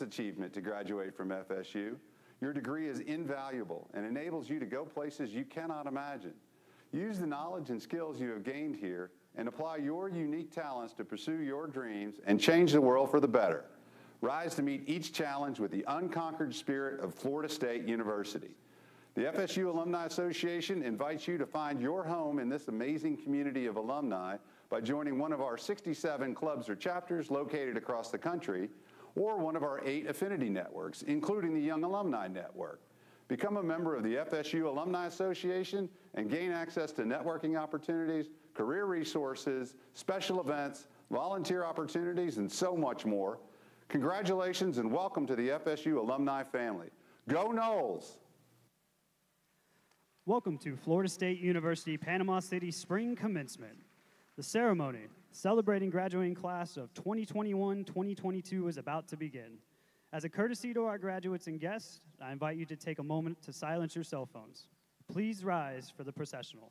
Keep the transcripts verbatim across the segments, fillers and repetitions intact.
Achievement to graduate from F S U. Your degree is invaluable and enables you to go places you cannot imagine. Use the knowledge and skills you have gained here and apply your unique talents to pursue your dreams and change the world for the better. Rise to meet each challenge with the unconquered spirit of Florida State University. The F S U Alumni Association invites you to find your home in this amazing community of alumni by joining one of our sixty-seven clubs or chapters located across the country, or one of our eight affinity networks, including the Young Alumni Network. Become a member of the F S U Alumni Association and gain access to networking opportunities, career resources, special events, volunteer opportunities, and so much more. Congratulations and welcome to the F S U alumni family. Go Noles! Welcome to Florida State University Panama City Spring Commencement. The ceremony celebrating graduating class of twenty twenty-one twenty twenty-two is about to begin. As a courtesy to our graduates and guests, I invite you to take a moment to silence your cell phones. Please rise for the processional.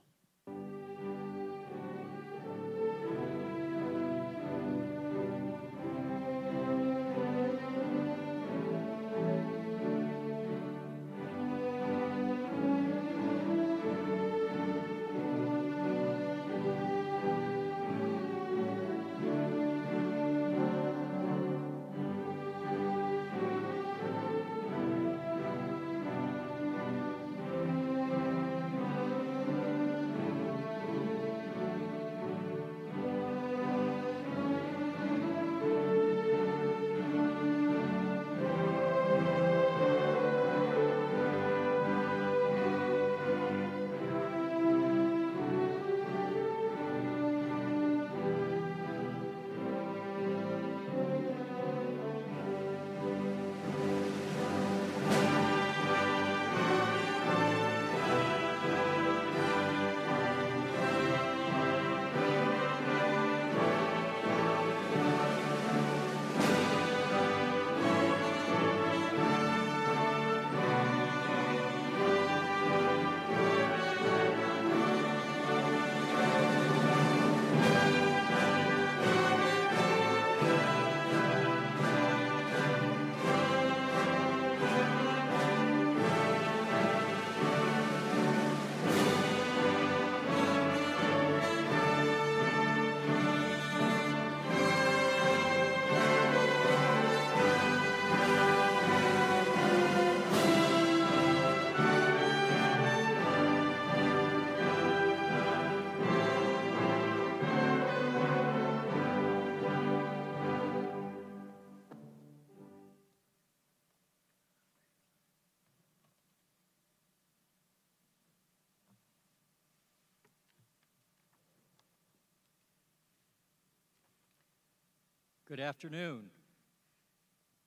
Good afternoon.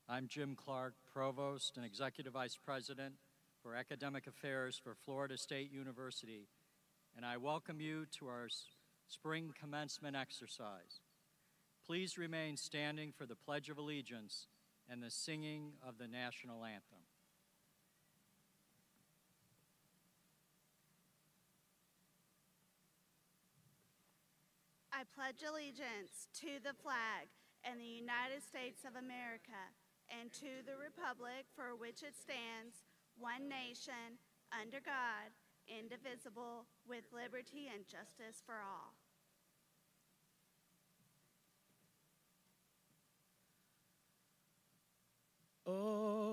I'm Jim Clark, Provost and Executive Vice President for Academic Affairs for Florida State University, and I welcome you to our spring commencement exercise. Please remain standing for the Pledge of Allegiance and the singing of the National Anthem. I pledge allegiance to the flag and the United States of America, and to the republic for which it stands, one nation, under God, indivisible, with liberty and justice for all.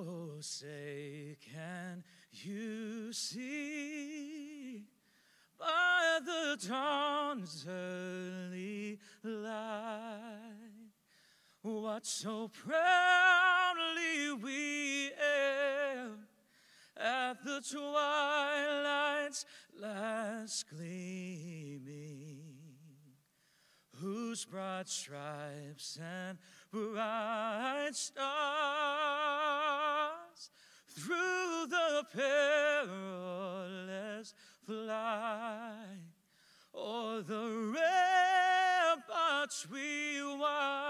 Oh, say can you see by the dawn's early light what so proudly we hailed at the twilight's last gleaming, whose broad stripes and bright stars through the perilous flight o'er the ramparts we watched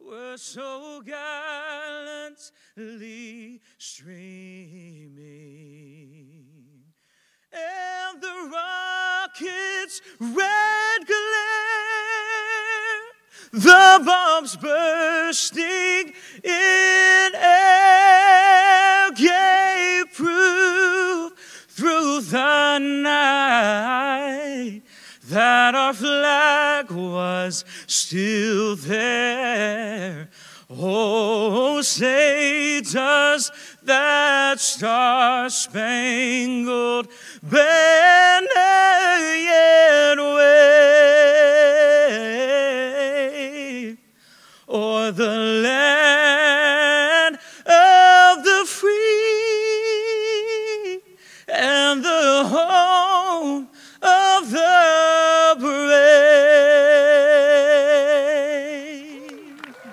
were so gallantly streaming, and the rocket's red glare, the bombs bursting in was still there. Oh, say does that star-spangled banner yet wave o'er the land of the free and the home of the brave?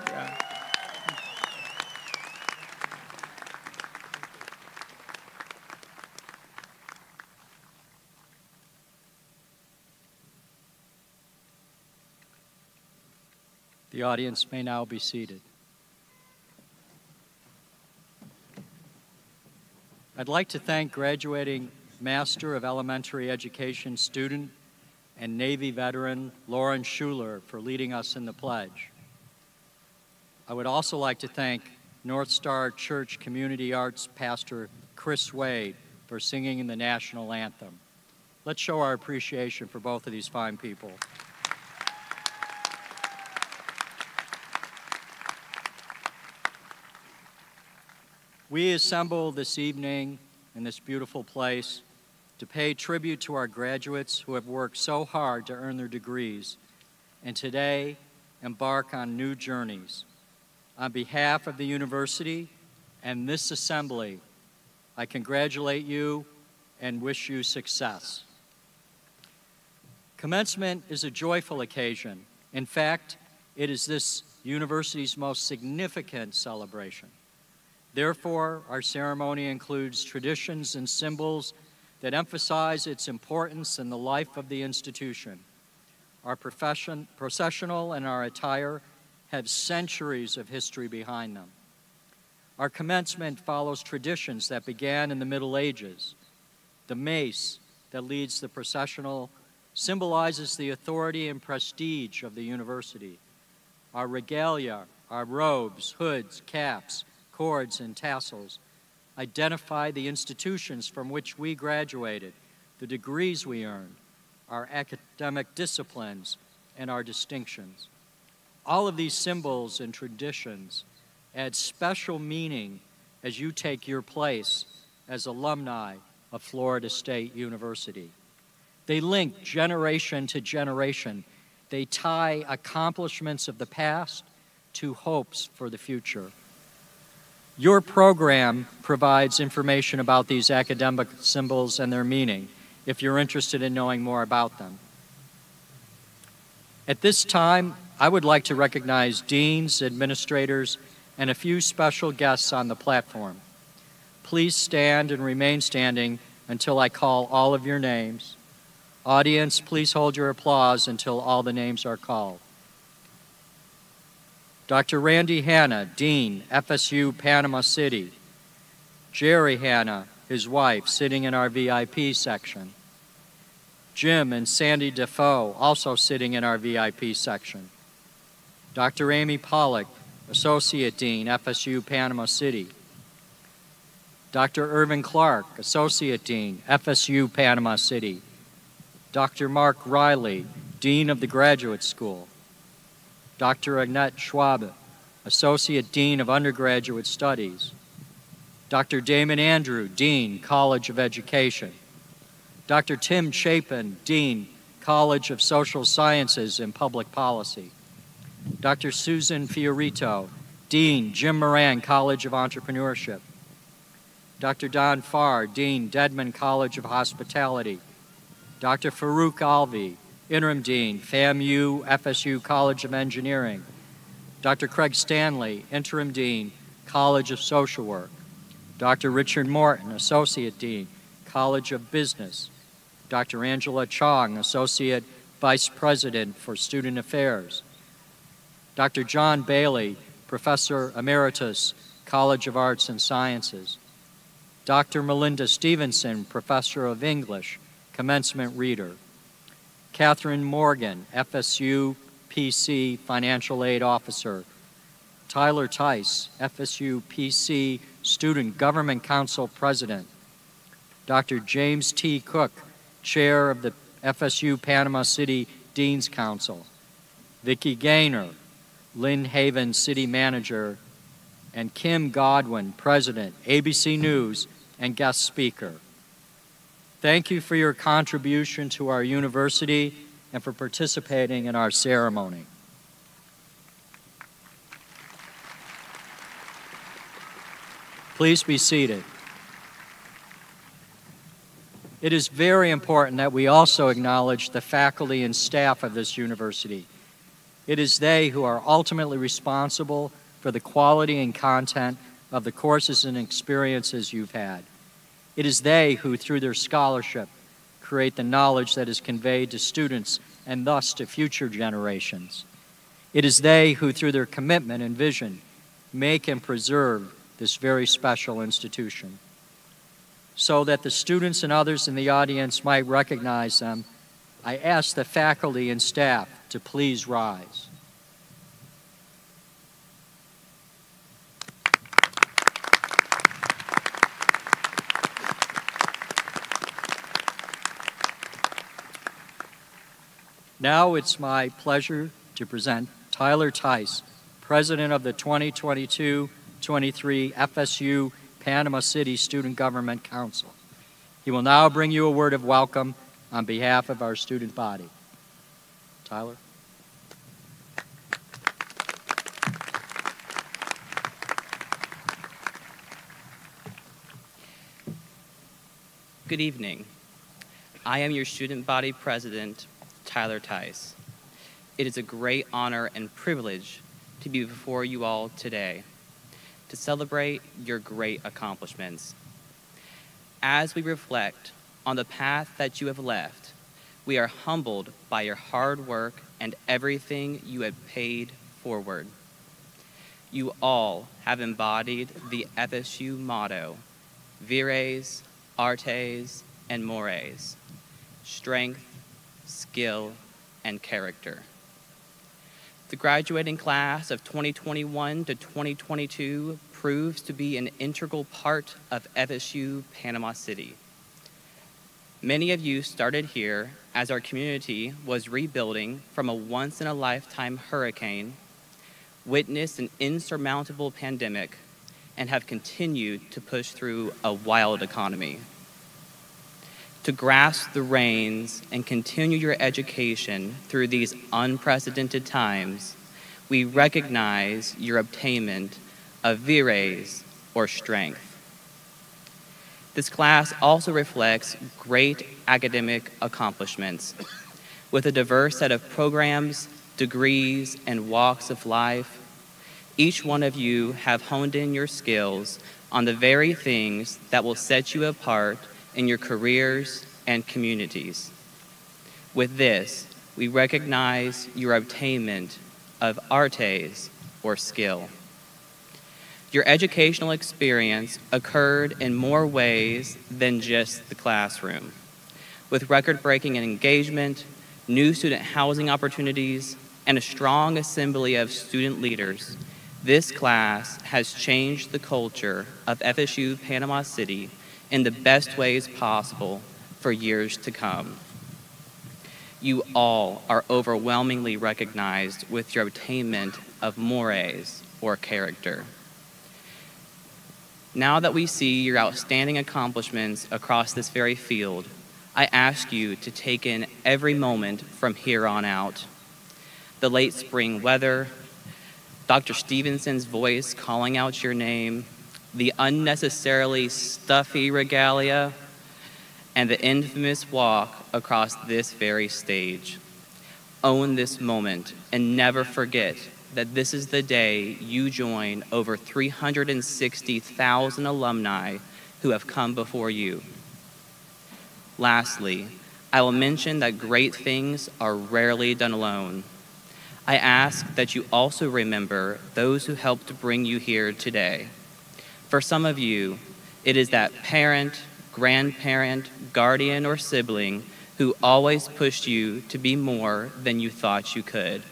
Yeah. The audience may now be seated. I'd like to thank graduating Master of Elementary Education student and Navy veteran Lauren Schuler for leading us in the pledge. I would also like to thank North Star Church Community Arts pastor Chris Wade for singing the national anthem. Let's show our appreciation for both of these fine people. We assembled this evening in this beautiful place to pay tribute to our graduates who have worked so hard to earn their degrees and today embark on new journeys. On behalf of the university and this assembly, I congratulate you and wish you success. Commencement is a joyful occasion. In fact, it is this university's most significant celebration. Therefore, our ceremony includes traditions and symbols that emphasize its importance in the life of the institution. Our profession, processional and our attire have centuries of history behind them. Our commencement follows traditions that began in the Middle Ages. The mace that leads the processional symbolizes the authority and prestige of the university. Our regalia, our robes, hoods, caps, cords, and tassels identify the institutions from which we graduated, the degrees we earned, our academic disciplines, and our distinctions. All of these symbols and traditions add special meaning as you take your place as alumni of Florida State University. They link generation to generation. They tie accomplishments of the past to hopes for the future. Your program provides information about these academic symbols and their meaning, if you're interested in knowing more about them. At this time, I would like to recognize deans, administrators, and a few special guests on the platform. Please stand and remain standing until I call all of your names. Audience, please hold your applause until all the names are called. Doctor Randy Hanna, Dean, F S U Panama City. Jerry Hanna, his wife, sitting in our V I P section. Jim and Sandy Defoe, also sitting in our V I P section. Doctor Amy Pollock, Associate Dean, F S U Panama City. Doctor Irvin Clark, Associate Dean, F S U Panama City. Doctor Mark Riley, Dean of the Graduate School. Doctor Annette Schwabe, Associate Dean of Undergraduate Studies. Doctor Damon Andrew, Dean, College of Education. Doctor Tim Chapin, Dean, College of Social Sciences and Public Policy. Doctor Susan Fiorito, Dean, Jim Moran, College of Entrepreneurship. Doctor Don Farr, Dean, Dedman College of Hospitality. Doctor Farouk Alvi, Interim Dean, FAMU, F S U College of Engineering. Doctor Craig Stanley, Interim Dean, College of Social Work. Doctor Richard Morton, Associate Dean, College of Business. Doctor Angela Chong, Associate Vice President for Student Affairs. Doctor John Bailey, Professor Emeritus, College of Arts and Sciences. Doctor Melinda Stevenson, Professor of English, Commencement Reader. Catherine Morgan, F S U P C Financial Aid Officer. Tyler Tice, F S U P C Student Government Council President. Doctor James T. Cook, Chair of the F S U Panama City Dean's Council. Vicki Gaynor, Lynn Haven City Manager, and Kim Godwin, President, A B C News, and guest speaker. Thank you for your contribution to our university and for participating in our ceremony. Please be seated. It is very important that we also acknowledge the faculty and staff of this university. It is they who are ultimately responsible for the quality and content of the courses and experiences you've had. It is they who, through their scholarship, create the knowledge that is conveyed to students and thus to future generations. It is they who, through their commitment and vision, make and preserve this very special institution. So that the students and others in the audience might recognize them, I ask the faculty and staff to please rise. Now it's my pleasure to present Tyler Tice, President of the twenty twenty-two twenty-three F S U Panama City Student Government Council. He will now bring you a word of welcome on behalf of our student body. Tyler. Good evening. I am your student body president, Tyler Tice. It is a great honor and privilege to be before you all today to celebrate your great accomplishments. As we reflect on the path that you have left, we are humbled by your hard work and everything you have paid forward. You all have embodied the F S U motto, vires, artes, and mores, strength, skill, and character. The graduating class of twenty twenty-one to twenty twenty-two proves to be an integral part of F S U Panama City. Many of you started here as our community was rebuilding from a once-in-a-lifetime hurricane, witnessed an insurmountable pandemic, and have continued to push through a wild economy. To grasp the reins and continue your education through these unprecedented times, we recognize your obtainment of vires, or strength. This class also reflects great academic accomplishments with a diverse set of programs, degrees, and walks of life. Each one of you have honed in your skills on the very things that will set you apart in your careers and communities. With this, we recognize your attainment of artes, or skill. Your educational experience occurred in more ways than just the classroom, with record-breaking engagement, new student housing opportunities, and a strong assembly of student leaders. This class has changed the culture of F S U Panama City in the best ways possible for years to come. You all are overwhelmingly recognized with your attainment of mores, or character. Now that we see your outstanding accomplishments across this very field, I ask you to take in every moment from here on out. The late spring weather, Doctor Stevenson's voice calling out your name, the unnecessarily stuffy regalia, and the infamous walk across this very stage. Own this moment and never forget that this is the day you join over three hundred sixty thousand alumni who have come before you. Lastly, I will mention that great things are rarely done alone. I ask that you also remember those who helped bring you here today. For some of you, it is that parent, grandparent, guardian, or sibling who always pushed you to be more than you thought you could.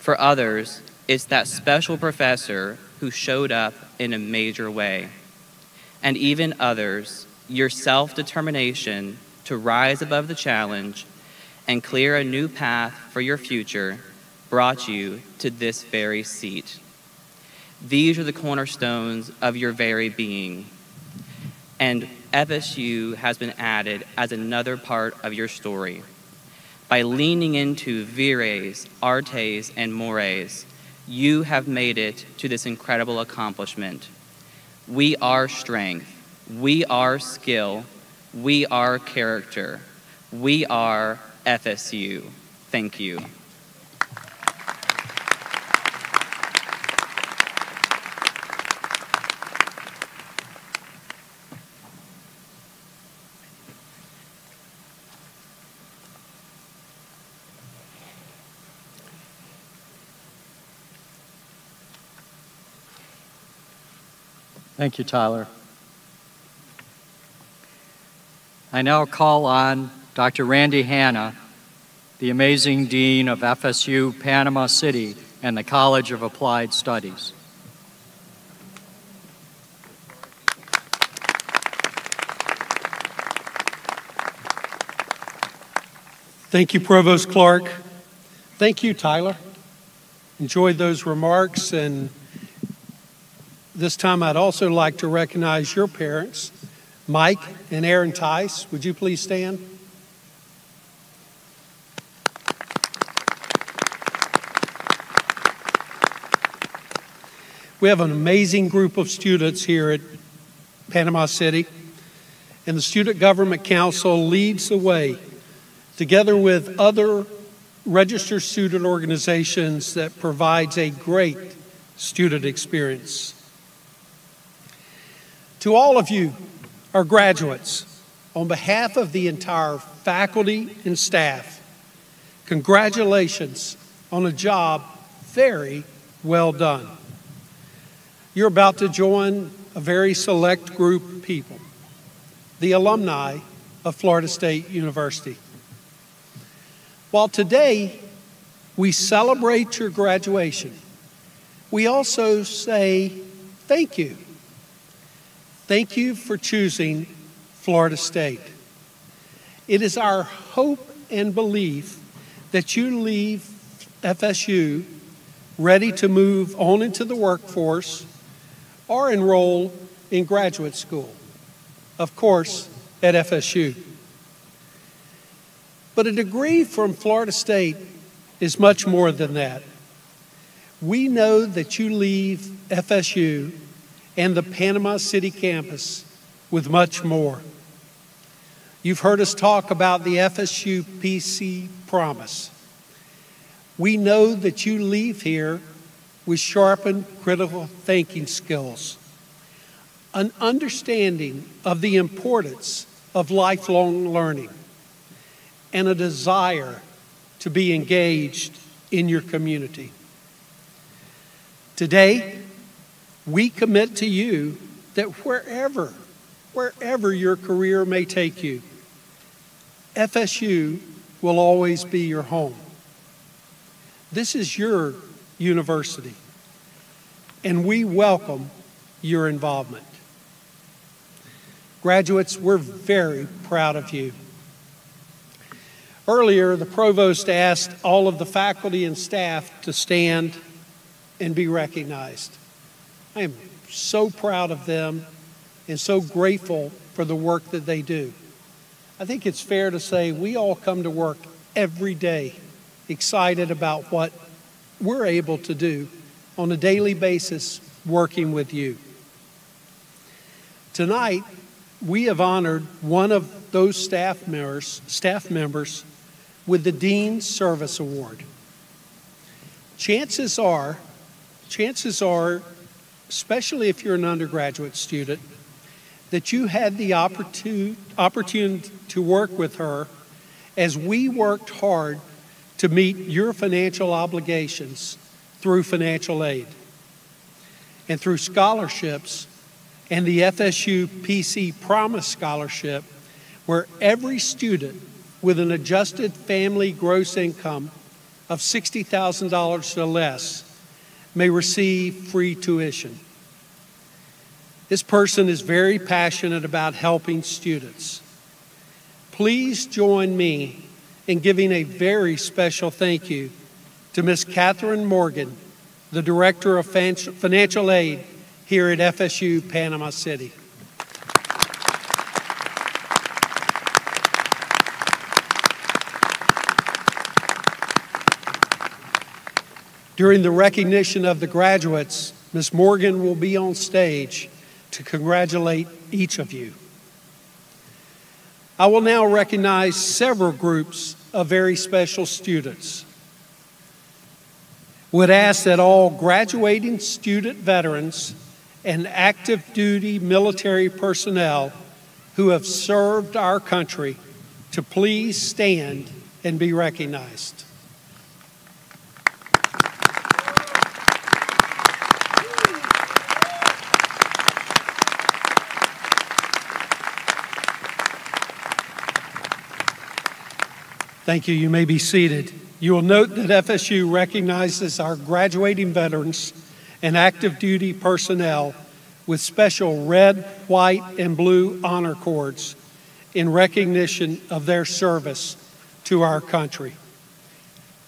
For others, it's that special professor who showed up in a major way. And even others, your self-determination to rise above the challenge and clear a new path for your future brought you to this very seat. These are the cornerstones of your very being. And F S U has been added as another part of your story. By leaning into vires, artes, and mores, you have made it to this incredible accomplishment. We are strength, we are skill, we are character, we are F S U. Thank you. Thank you, Tyler. I now call on Doctor Randy Hanna, the amazing Dean of F S U Panama City and the College of Applied Studies. Thank you, Provost Clark. Thank you, Tyler. Enjoyed those remarks, and this time I'd also like to recognize your parents, Mike and Aaron Tice. Would you please stand? We have an amazing group of students here at Panama City, and the Student Government Council leads the way, together with other registered student organizations that provides a great student experience. To all of you, our graduates, on behalf of the entire faculty and staff, congratulations on a job very well done. You're about to join a very select group of people, the alumni of Florida State University. While today we celebrate your graduation, we also say thank you. Thank you for choosing Florida State. It is our hope and belief that you leave F S U ready to move on into the workforce or enroll in graduate school, of course, at F S U. But a degree from Florida State is much more than that. We know that you leave F S U and the Panama City campus with much more. You've heard us talk about the F S U P C promise. We know that you leave here with sharpened critical thinking skills, an understanding of the importance of lifelong learning, and a desire to be engaged in your community. Today, we commit to you that wherever, wherever your career may take you, F S U will always be your home. This is your university, and we welcome your involvement. Graduates, we're very proud of you. Earlier, the provost asked all of the faculty and staff to stand and be recognized. I am so proud of them and so grateful for the work that they do. I think it's fair to say we all come to work every day excited about what we're able to do on a daily basis working with you. Tonight, we have honored one of those staff members, staff members with the Dean's Service Award. Chances are, chances are, especially if you're an undergraduate student, that you had the opportunity to work with her as we worked hard to meet your financial obligations through financial aid and through scholarships and the F S U P C Promise Scholarship, where every student with an adjusted family gross income of sixty thousand dollars or less may receive free tuition. This person is very passionate about helping students. Please join me in giving a very special thank you to Miz Catherine Morgan, the Director of Financial Aid here at F S U Panama City. During the recognition of the graduates, Miz Morgan will be on stage to congratulate each of you. I will now recognize several groups of very special students. Would ask that all graduating student veterans and active duty military personnel who have served our country to please stand and be recognized. Thank you. You may be seated. You will note that F S U recognizes our graduating veterans and active duty personnel with special red, white, and blue honor cords in recognition of their service to our country.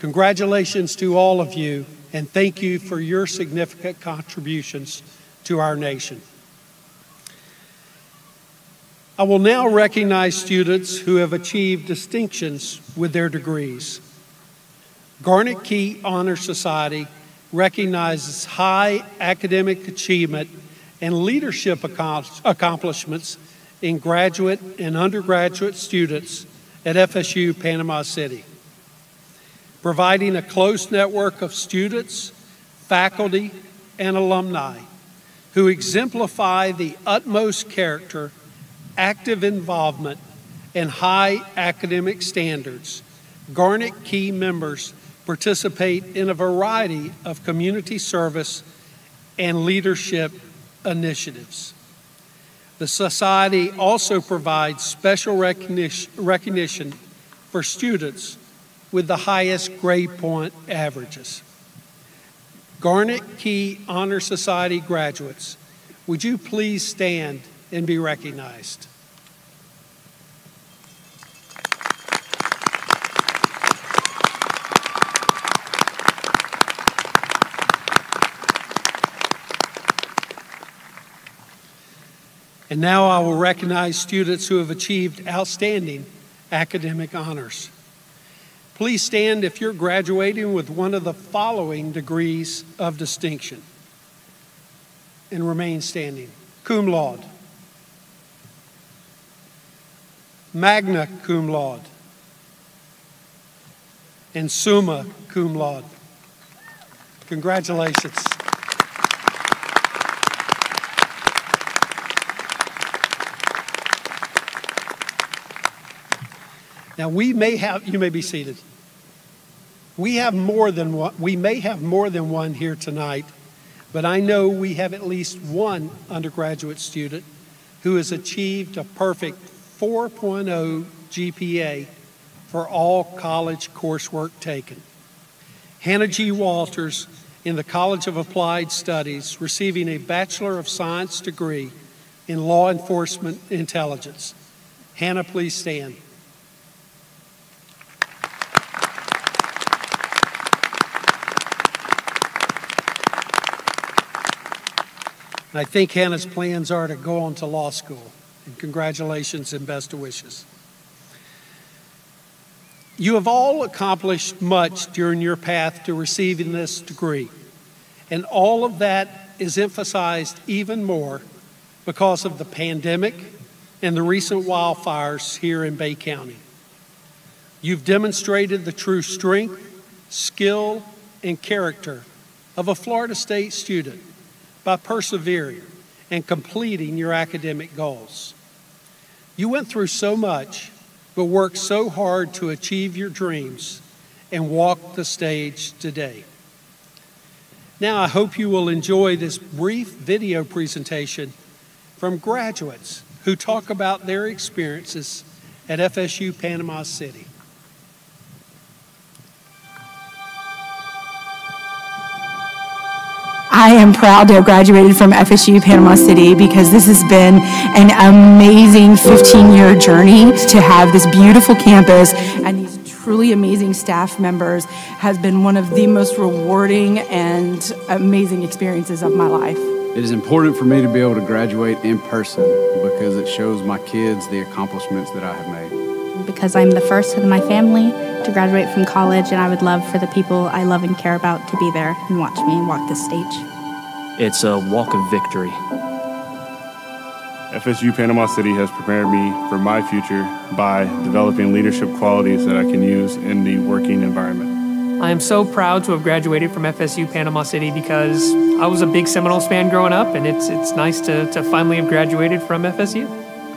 Congratulations to all of you, and thank you for your significant contributions to our nation. I will now recognize students who have achieved distinctions with their degrees. Garnet Key Honor Society recognizes high academic achievement and leadership accomplishments in graduate and undergraduate students at F S U Panama City, providing a close network of students, faculty, and alumni who exemplify the utmost character, active involvement, and high academic standards. Garnet Key members participate in a variety of community service and leadership initiatives. The Society also provides special recognition, recognition for students with the highest grade point averages. Garnet Key Honor Society graduates, would you please stand and be recognized? And now I will recognize students who have achieved outstanding academic honors. Please stand if you're graduating with one of the following degrees of distinction, and remain standing. Cum laude, magna cum laude, and summa cum laude. Congratulations. Now we may have, you may be seated. We have more than one, we may have more than one here tonight, but I know we have at least one undergraduate student who has achieved a perfect four point oh G P A for all college coursework taken. Hannah G. Walters in the College of Applied Studies, receiving a Bachelor of Science degree in Law Enforcement Intelligence. Hannah, please stand. And I think Hannah's plans are to go on to law school. And congratulations and best wishes. You have all accomplished much during your path to receiving this degree, and all of that is emphasized even more because of the pandemic and the recent wildfires here in Bay County. You've demonstrated the true strength, skill, and character of a Florida State student by persevering and completing your academic goals. You went through so much, but worked so hard to achieve your dreams and walk the stage today. Now I hope you will enjoy this brief video presentation from graduates who talk about their experiences at F S U Panama City. I am proud to have graduated from F S U Panama City because this has been an amazing fifteen-year journey to have this beautiful campus and these truly amazing staff members has been one of the most rewarding and amazing experiences of my life. It is important for me to be able to graduate in person because it shows my kids the accomplishments that I have made. Because I'm the first in my family to graduate from college, and I would love for the people I love and care about to be there and watch me walk this stage. It's a walk of victory. F S U Panama City has prepared me for my future by developing leadership qualities that I can use in the working environment. I am so proud to have graduated from F S U Panama City because I was a big Seminoles fan growing up, and it's, it's nice to, to finally have graduated from F S U.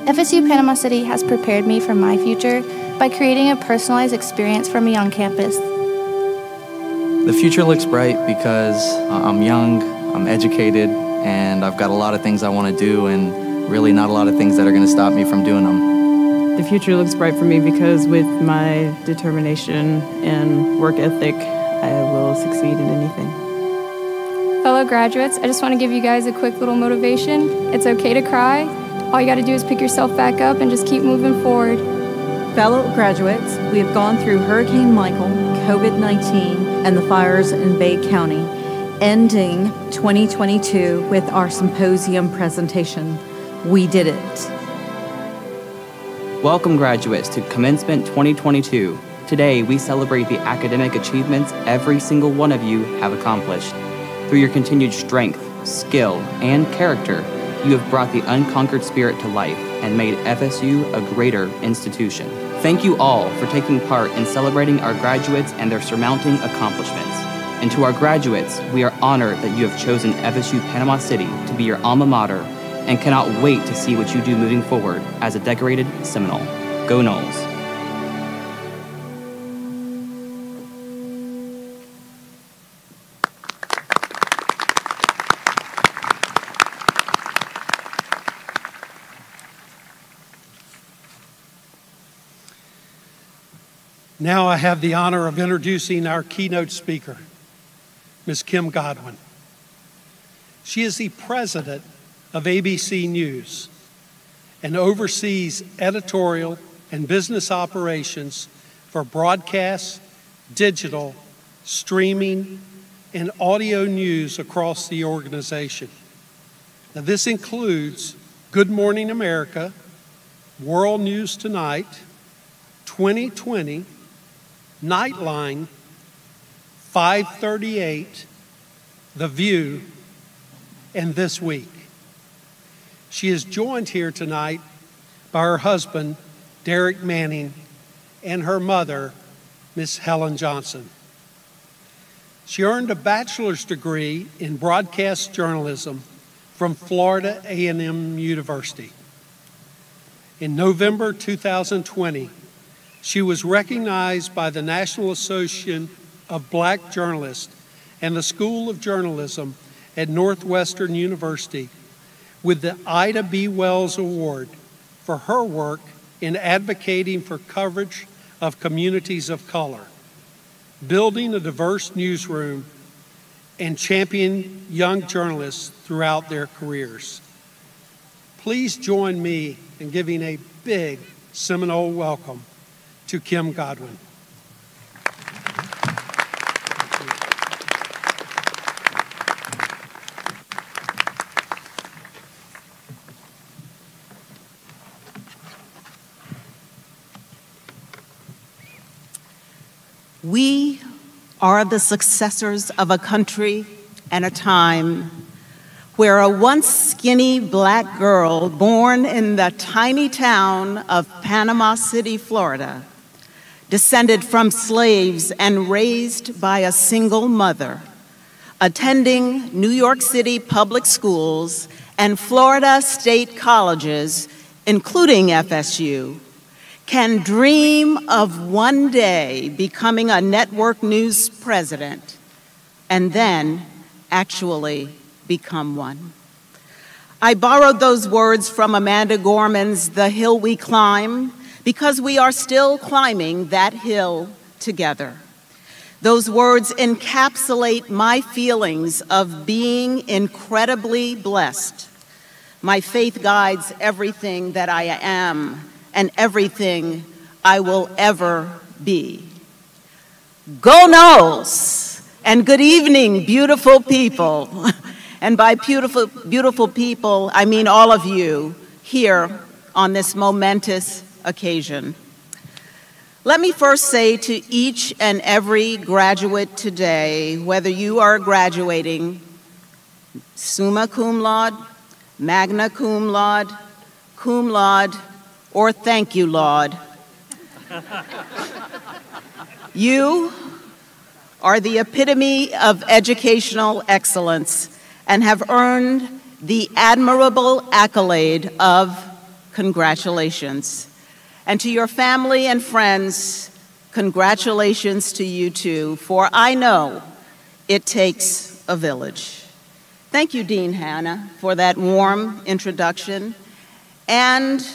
F S U Panama City has prepared me for my future by creating a personalized experience for me on campus. The future looks bright because I'm young, I'm educated, and I've got a lot of things I want to do and really not a lot of things that are going to stop me from doing them. The future looks bright for me because with my determination and work ethic, I will succeed in anything. Fellow graduates, I just want to give you guys a quick little motivation. It's okay to cry. All you got to do is pick yourself back up and just keep moving forward. Fellow graduates, we have gone through Hurricane Michael, COVID nineteen, and the fires in Bay County, ending twenty twenty-two with our symposium presentation. We did it. Welcome, graduates, to Commencement twenty twenty-two. Today, we celebrate the academic achievements every single one of you have accomplished. Through your continued strength, skill, and character, you have brought the unconquered spirit to life and made F S U a greater institution. Thank you all for taking part in celebrating our graduates and their surmounting accomplishments. And to our graduates, we are honored that you have chosen F S U Panama City to be your alma mater, and cannot wait to see what you do moving forward as a decorated Seminole. Go Noles. Now I have the honor of introducing our keynote speaker, Miz Kim Godwin. She is the president of A B C News and oversees editorial and business operations for broadcast, digital, streaming, and audio news across the organization. Now, this includes Good Morning America, World News Tonight, twenty twenty, Nightline, five thirty-eight, The View, and This Week. She is joined here tonight by her husband, Derek Manning, and her mother, Miss Helen Johnson. She earned a bachelor's degree in broadcast journalism from Florida A and M University. In November two thousand twenty, she was recognized by the National Association of Black Journalists and the School of Journalism at Northwestern University with the Ida B. Wells Award for her work in advocating for coverage of communities of color, building a diverse newsroom, and championing young journalists throughout their careers. Please join me in giving a big Seminole welcome to Kim Godwin. We are the successors of a country and a time where a once skinny black girl born in the tiny town of Panama City, Florida, descended from slaves and raised by a single mother, attending New York City public schools and Florida state colleges, including F S U, can dream of one day becoming a network news president and then actually become one. I borrowed those words from Amanda Gorman's The Hill We Climb because we are still climbing that hill together. Those words encapsulate my feelings of being incredibly blessed. My faith guides everything that I am and everything I will ever be. Go Knowles! And good evening, beautiful people. And by beautiful, beautiful people, I mean all of you here on this momentous occasion. Let me first say to each and every graduate today, whether you are graduating summa cum laude, magna cum laude, cum laude, or thank you, Lord, you are the epitome of educational excellence and have earned the admirable accolade of congratulations. And to your family and friends, congratulations to you too, for I know it takes a village. Thank you, Dean Hanna, for that warm introduction and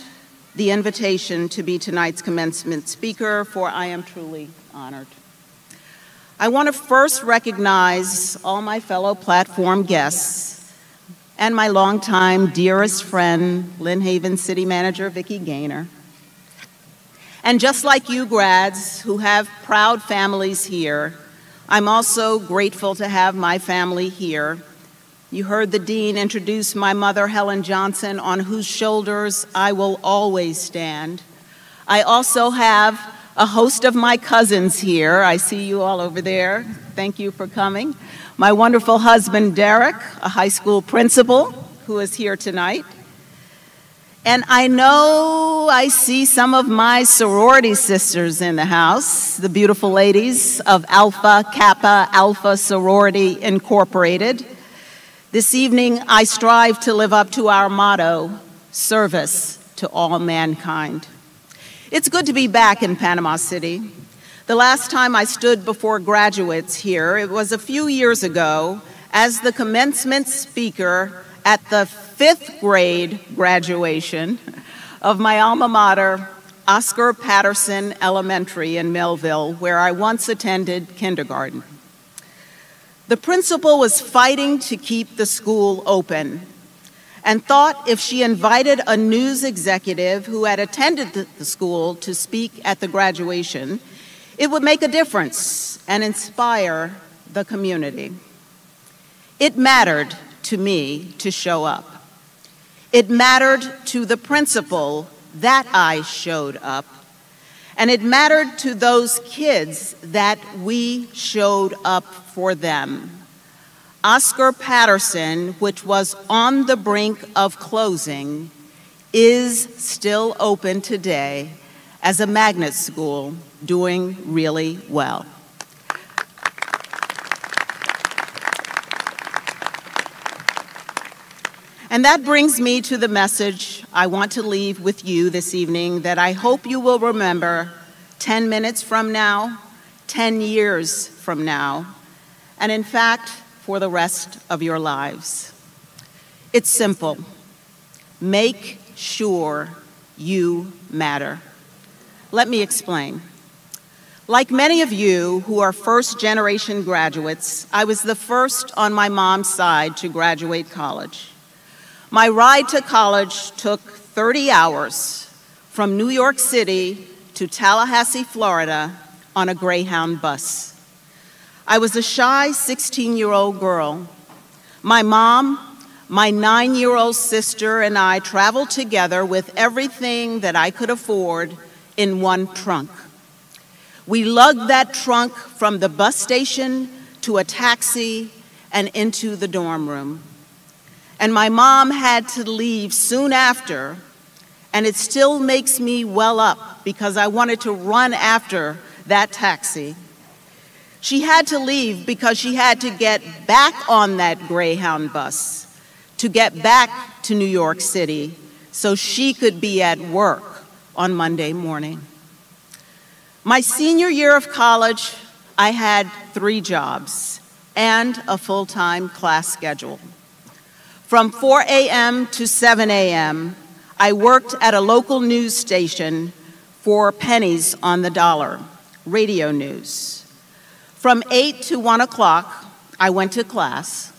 the invitation to be tonight's commencement speaker, for I am truly honored. I want to first recognize all my fellow platform guests and my longtime dearest friend, Lynn Haven City Manager Vicki Gaynor. And just like you grads who have proud families here, I'm also grateful to have my family here. You heard the dean introduce my mother, Helen Johnson, on whose shoulders I will always stand. I also have a host of my cousins here. I see you all over there. Thank you for coming. My wonderful husband, Derek, a high school principal who is here tonight. And I know I see some of my sorority sisters in the house, the beautiful ladies of Alpha Kappa Alpha Sorority Incorporated. This evening, I strive to live up to our motto, service to all mankind. It's good to be back in Panama City. The last time I stood before graduates here, it was a few years ago as the commencement speaker at the fifth grade graduation of my alma mater, Oscar Patterson Elementary in Melville, where I once attended kindergarten. The principal was fighting to keep the school open and thought if she invited a news executive who had attended the school to speak at the graduation, it would make a difference and inspire the community. It mattered to me to show up. It mattered to the principal that I showed up, and it mattered to those kids that we showed up for them. Oscar Patterson, which was on the brink of closing, is still open today as a magnet school, doing really well. And that brings me to the message I want to leave with you this evening that I hope you will remember ten minutes from now, ten years from now, and in fact, for the rest of your lives. It's simple. Make sure you matter. Let me explain. Like many of you who are first-generation graduates, I was the first on my mom's side to graduate college. My ride to college took thirty hours from New York City to Tallahassee, Florida, on a Greyhound bus. I was a shy sixteen-year-old girl. My mom, my nine-year-old sister, and I traveled together with everything that I could afford in one trunk. We lugged that trunk from the bus station to a taxi and into the dorm room. And my mom had to leave soon after, and it still makes me well up because I wanted to run after that taxi. She had to leave because she had to get back on that Greyhound bus to get back to New York City so she could be at work on Monday morning. My senior year of college, I had three jobs and a full-time class schedule. From four A M to seven A M, I worked at a local news station for pennies on the dollar, radio news. From eight to one o'clock, I went to class.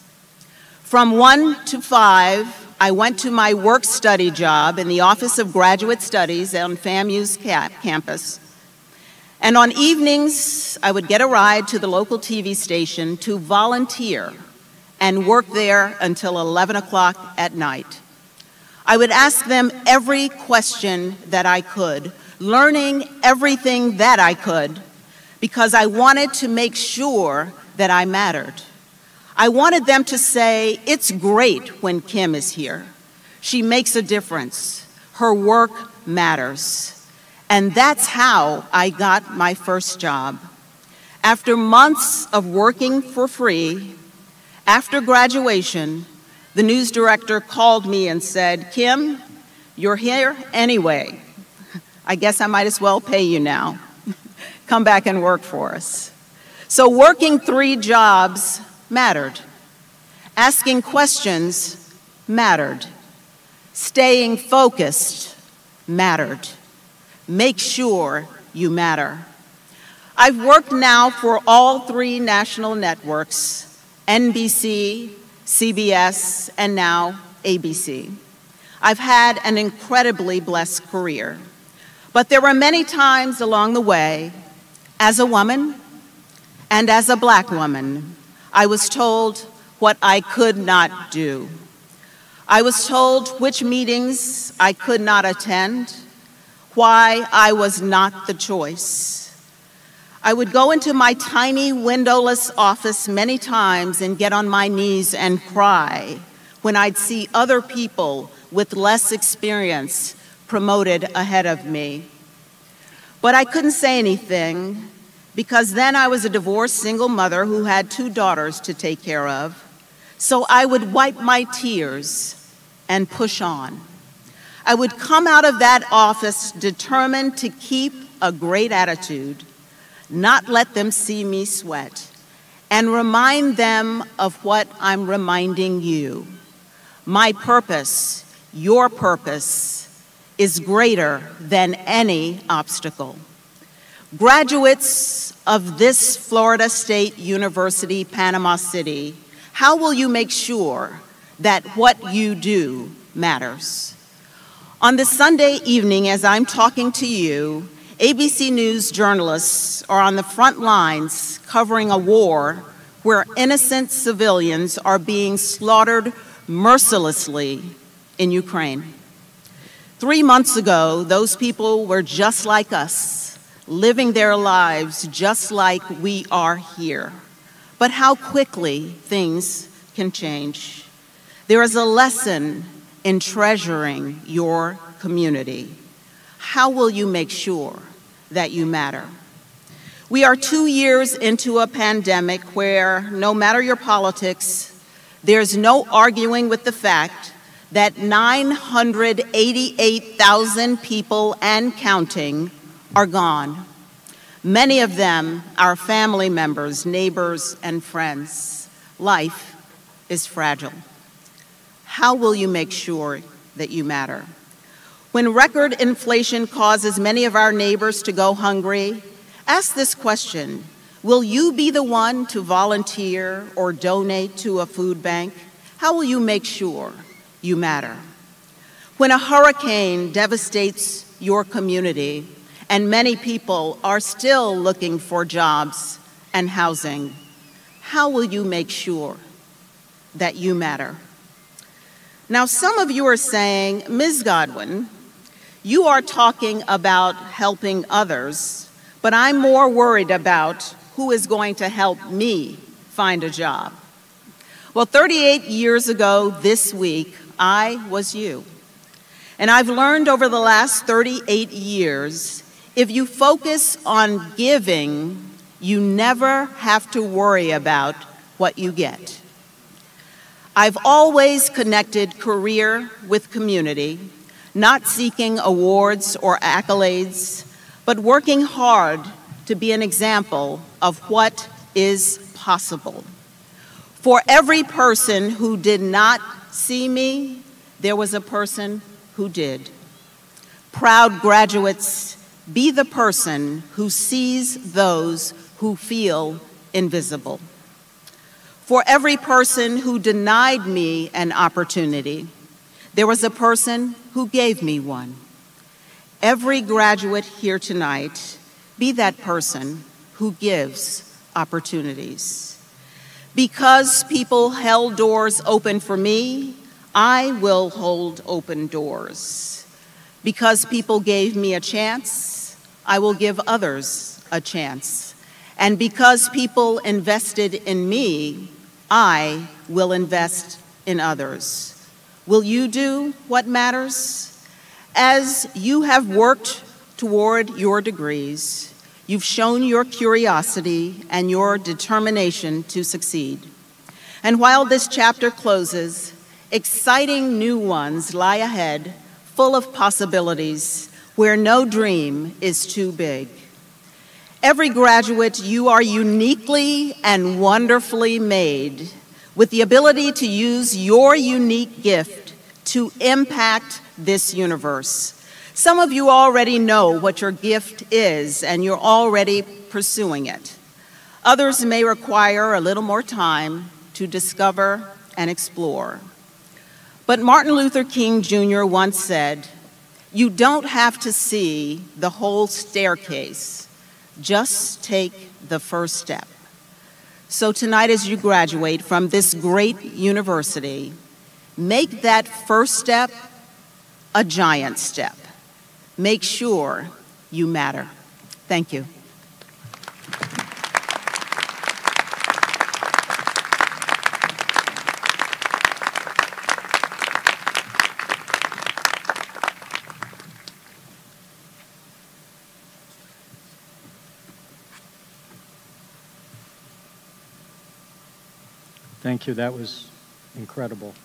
From one to five, I went to my work study job in the Office of Graduate Studies on FAMU's campus. And on evenings, I would get a ride to the local T V station to volunteer and work there until eleven o'clock at night. I would ask them every question that I could, learning everything that I could, because I wanted to make sure that I mattered. I wanted them to say, it's great when Kim is here. She makes a difference. Her work matters. And that's how I got my first job. After months of working for free, after graduation, the news director called me and said, Kim, you're here anyway. I guess I might as well pay you now. Come back and work for us. So working three jobs mattered. Asking questions mattered. Staying focused mattered. Make sure you matter. I've worked now for all three national networks, N B C, C B S, and now A B C. I've had an incredibly blessed career. But there were many times along the way, as a woman and as a black woman, I was told what I could not do. I was told which meetings I could not attend, why I was not the choice. I would go into my tiny windowless office many times and get on my knees and cry when I'd see other people with less experience promoted ahead of me. But I couldn't say anything because then I was a divorced single mother who had two daughters to take care of. So I would wipe my tears and push on. I would come out of that office determined to keep a great attitude, not let them see me sweat, and remind them of what I'm reminding you. My purpose, your purpose, is greater than any obstacle. Graduates of this Florida State University, Panama City, how will you make sure that what you do matters? On this Sunday evening, as I'm talking to you, A B C News journalists are on the front lines covering a war where innocent civilians are being slaughtered mercilessly in Ukraine. Three months ago, those people were just like us, living their lives just like we are here. But how quickly things can change. There is a lesson in treasuring your community. How will you make sure that you matter? We are two years into a pandemic where, no matter your politics, there's no arguing with the fact that nine hundred eighty-eight thousand people and counting are gone. Many of them are family members, neighbors, and friends. Life is fragile. How will you make sure that you matter? When record inflation causes many of our neighbors to go hungry, ask this question: will you be the one to volunteer or donate to a food bank? How will you make sure you matter? When a hurricane devastates your community and many people are still looking for jobs and housing, how will you make sure that you matter? Now, some of you are saying, Miz Godwin, you are talking about helping others, but I'm more worried about who is going to help me find a job. Well, thirty-eight years ago this week, I was you. And I've learned over the last thirty-eight years, if you focus on giving, you never have to worry about what you get. I've always connected career with community, not seeking awards or accolades, but working hard to be an example of what is possible. For every person who did not see me, there was a person who did. Proud graduates, be the person who sees those who feel invisible. For every person who denied me an opportunity, there was a person who gave me one. Every graduate here tonight, Be that person who gives opportunities. Because people held doors open for me, I will hold open doors. Because people gave me a chance, I will give others a chance. And because people invested in me, I will invest in others. Will you do what matters? As you have worked toward your degrees, you've shown your curiosity and your determination to succeed. And while this chapter closes, exciting new ones lie ahead, full of possibilities, where no dream is too big. Every graduate, you are uniquely and wonderfully made, with the ability to use your unique gift to impact this universe. Some of you already know what your gift is, and you're already pursuing it. Others may require a little more time to discover and explore. But Martin Luther King Junior once said, "You don't have to see the whole staircase. Just take the first step." So tonight, as you graduate from this great university, make that first step a giant step. Make sure you matter. Thank you. Thank you. That was incredible.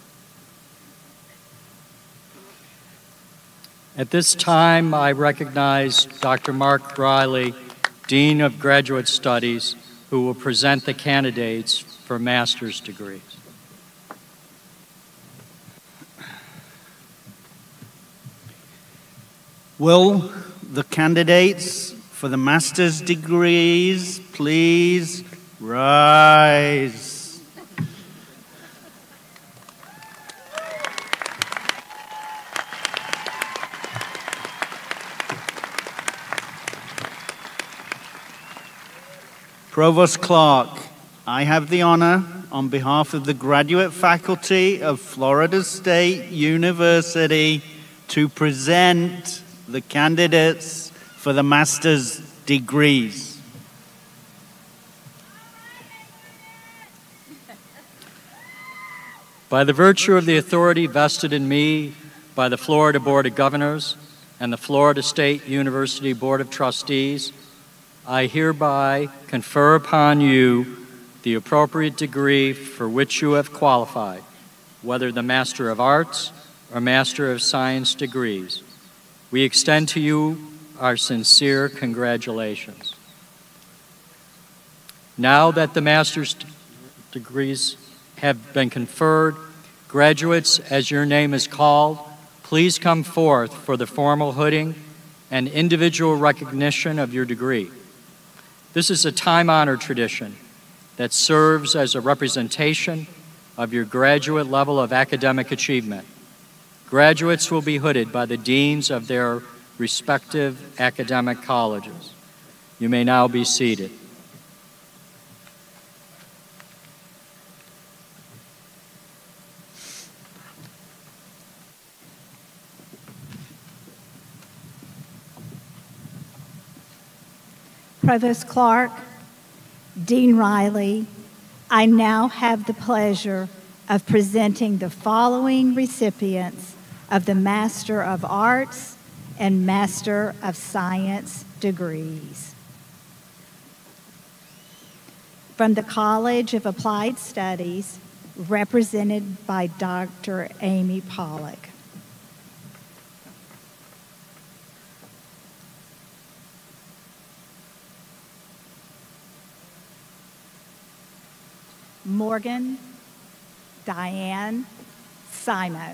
At this time, I recognize Doctor Mark Riley, Dean of Graduate Studies, who will present the candidates for master's degrees. Will the candidates for the master's degrees please rise? Provost Clark, I have the honor, on behalf of the graduate faculty of Florida State University, to present the candidates for the master's degrees. By the virtue of the authority vested in me by the Florida Board of Governors and the Florida State University Board of Trustees, I hereby confer upon you the appropriate degree for which you have qualified, whether the Master of Arts or Master of Science degrees. We extend to you our sincere congratulations. Now that the master's degrees have been conferred, graduates, as your name is called, please come forth for the formal hooding and individual recognition of your degree. This is a time-honored tradition that serves as a representation of your graduate level of academic achievement. Graduates will be hooded by the deans of their respective academic colleges. You may now be seated. Provost Clark, Dean Riley, I now have the pleasure of presenting the following recipients of the Master of Arts and Master of Science degrees. From the College of Applied Studies, represented by Doctor Amy Pollock. Morgan Diane Simo. I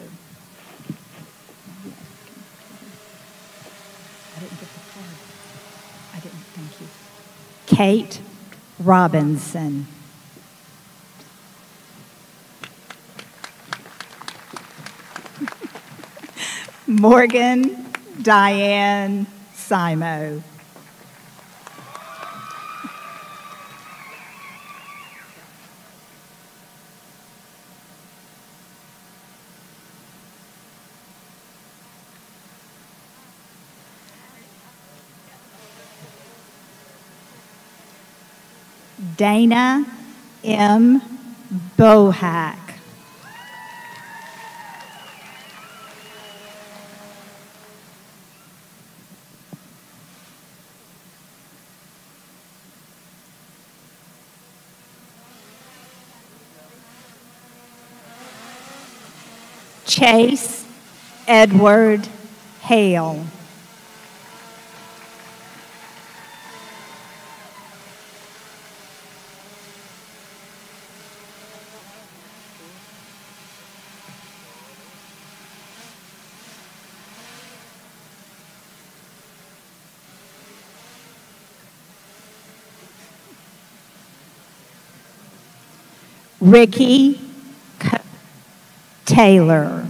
didn't get the card. I didn't, thank you. Kate Robinson. Morgan Diane Simo. Dana M. Bohack. Chase Edward Hale. Ricky C Taylor.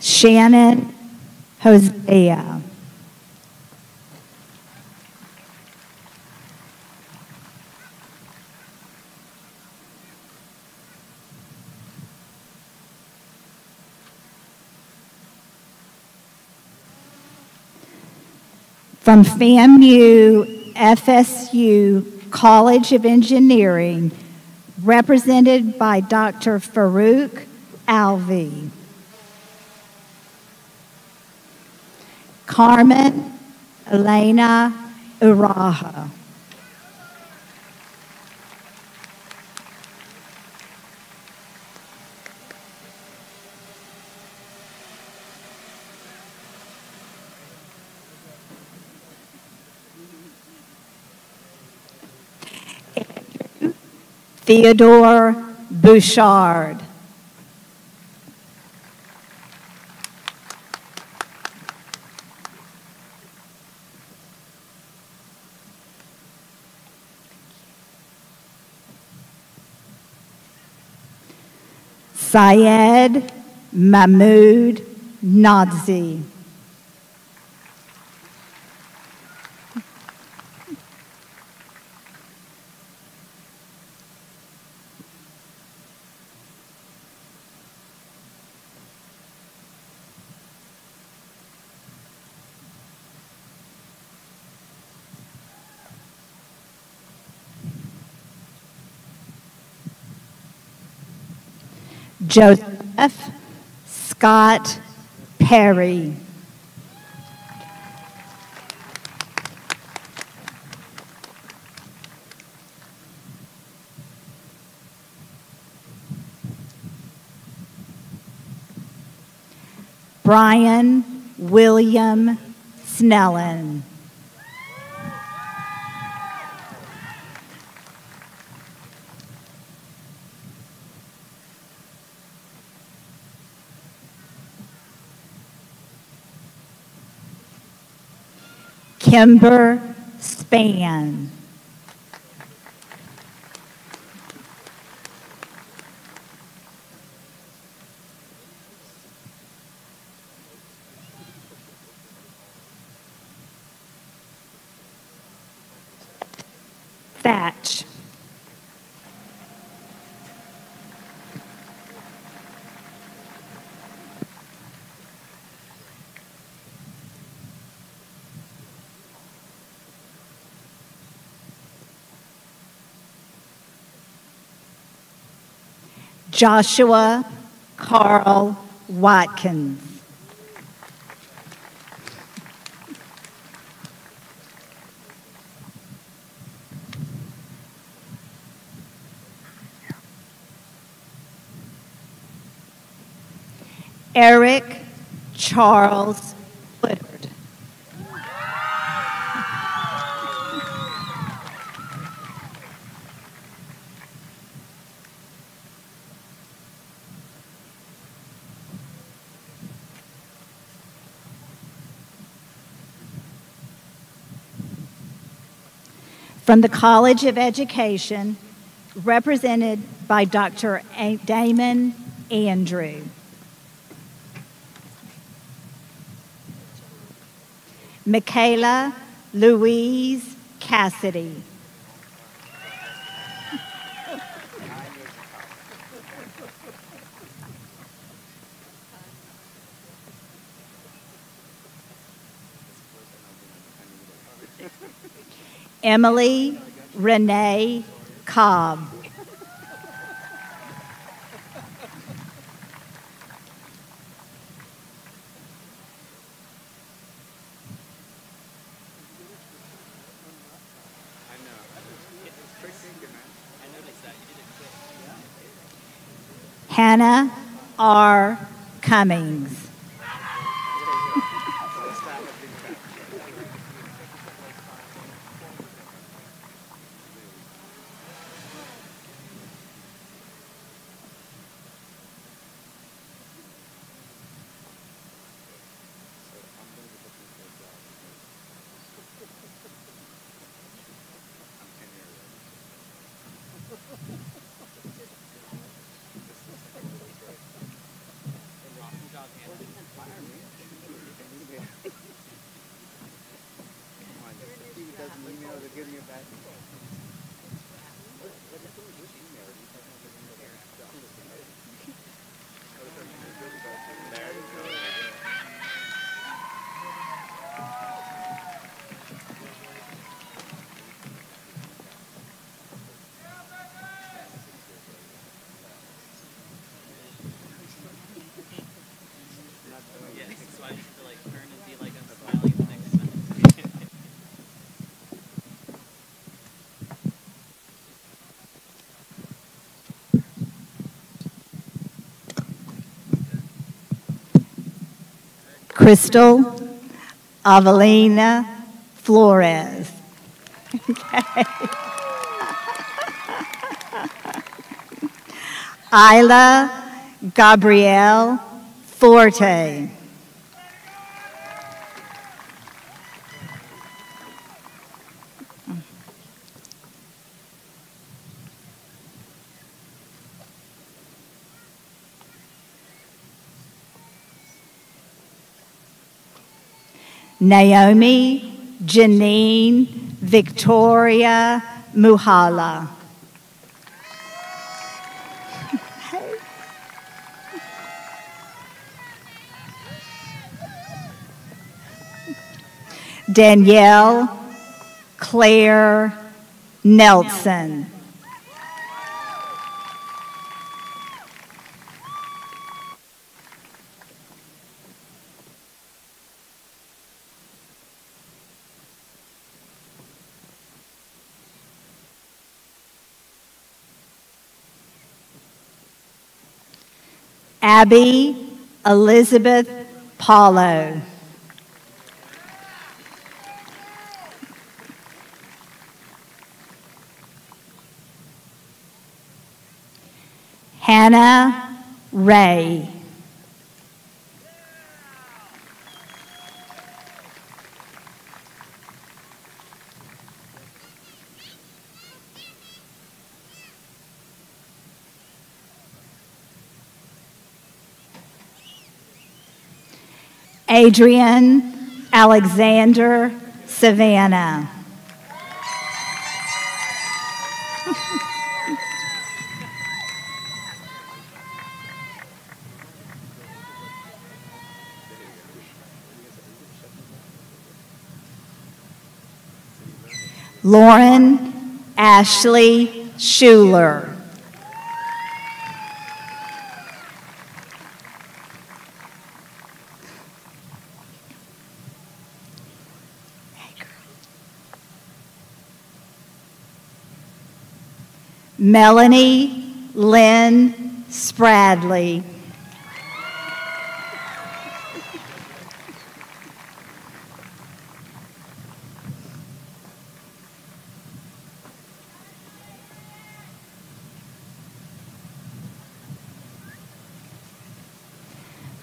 Shannon Hosea. From FAMU F S U College of Engineering, represented by Doctor Farouk Alvi. Carmen Elena Uraha. Andrew Theodore Bouchard. Syed Mahmood Nadzi. Joseph Scott Perry. Brian William Snellen. Kimber Span. Thatch. Joshua Carl Watkins. Eric Charles Woodard. From the College of Education, represented by Doctor Damon Andrew. Michaela Louise Cassidy. Emily Renee Cobb. Hannah R. Cummings. Crystal Avelina Flores. Okay. Isla Gabrielle Forte. Naomi Janine Victoria Muhalla. Danielle Claire Nelson. Abby Elizabeth Paulo. Hannah Ray. Adrian Alexander Savannah. Lauren Ashley Schuler. Melanie Lynn Spradley.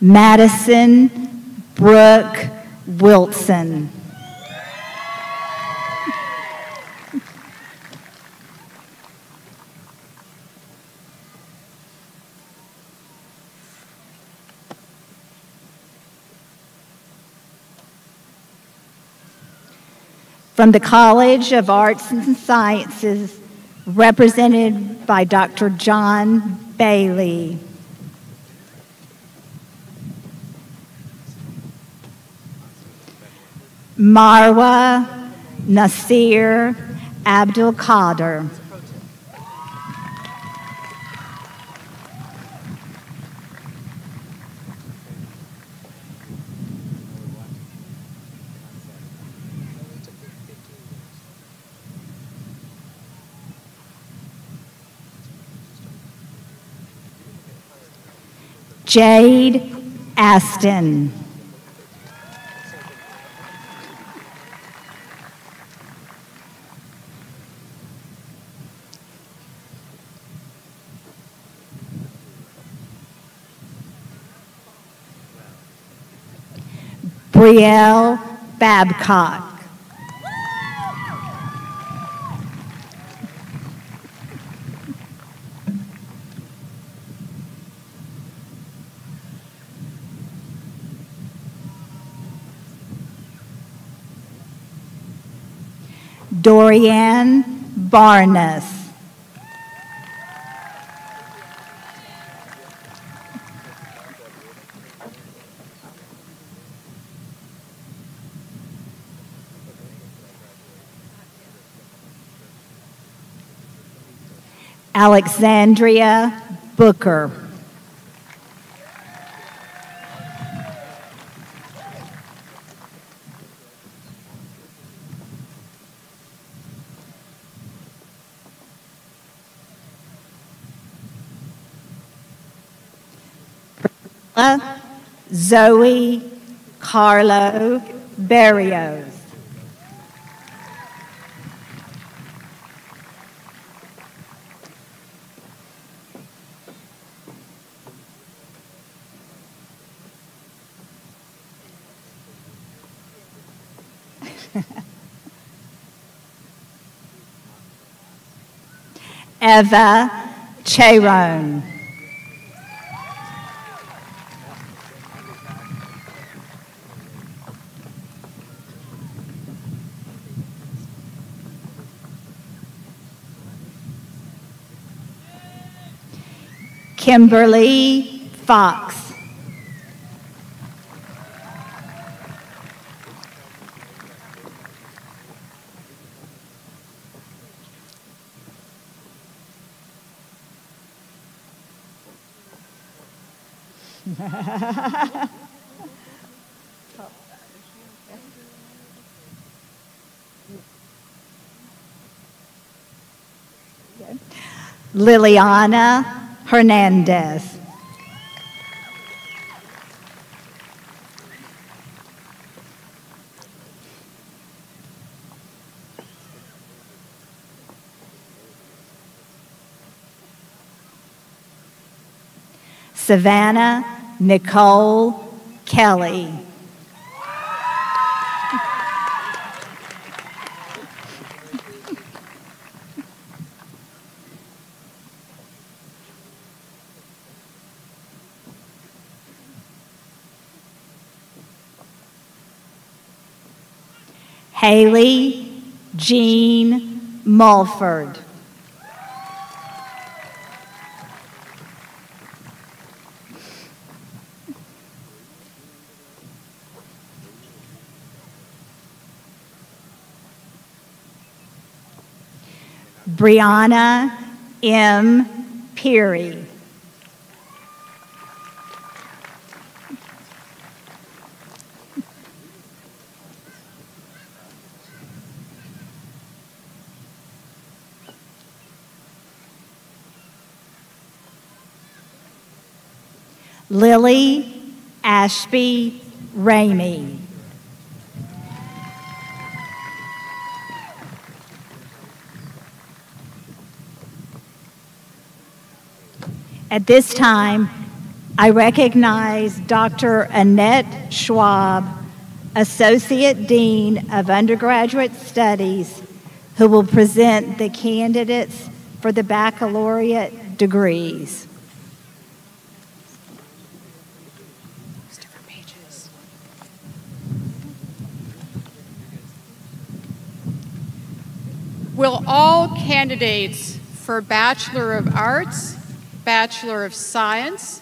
Madison Brooke Wilson. From the College of Arts and Sciences, represented by Doctor John Bailey. Marwa Nasir Abdul Qadir. Jade Aston. Brielle Babcock. Dorianne Barnes. Alexandria Booker. Zoe Carlo Barrios. Eva Charon. Kimberly Fox. Liliana Hernandez. Savannah Nicole Kelly. Haley Jean Mulford. Brianna M. Peary. Lily Ashby Ramey. At this time, I recognize Doctor Annette Schwabe, Associate Dean of Undergraduate Studies, who will present the candidates for the baccalaureate degrees. Will all candidates for Bachelor of Arts, Bachelor of Science,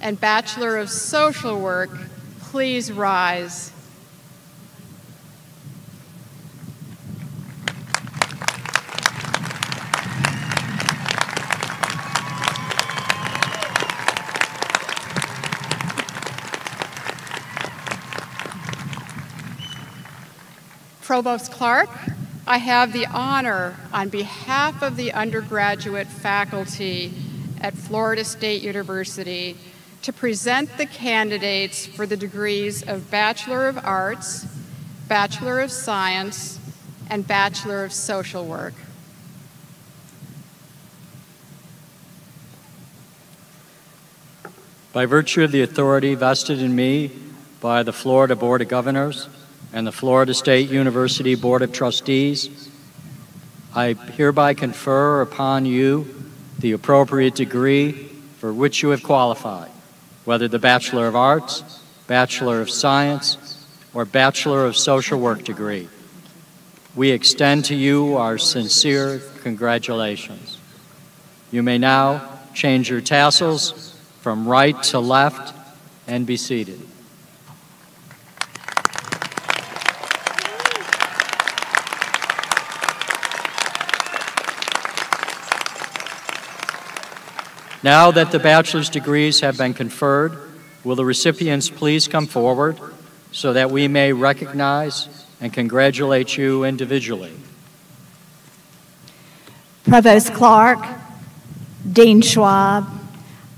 and Bachelor of Social Work please rise? Provost Clark, I have the honor, on behalf of the undergraduate faculty at Florida State University, to present the candidates for the degrees of Bachelor of Arts, Bachelor of Science, and Bachelor of Social Work. By virtue of the authority vested in me by the Florida Board of Governors and the Florida State University Board of Trustees, I hereby confer upon you the appropriate degree for which you have qualified, whether the Bachelor of Arts, Bachelor of Science, or Bachelor of Social Work degree. We extend to you our sincere congratulations. You may now change your tassels from right to left and be seated. Now that the bachelor's degrees have been conferred, will the recipients please come forward so that we may recognize and congratulate you individually. Provost Clark, Dean Schwabe,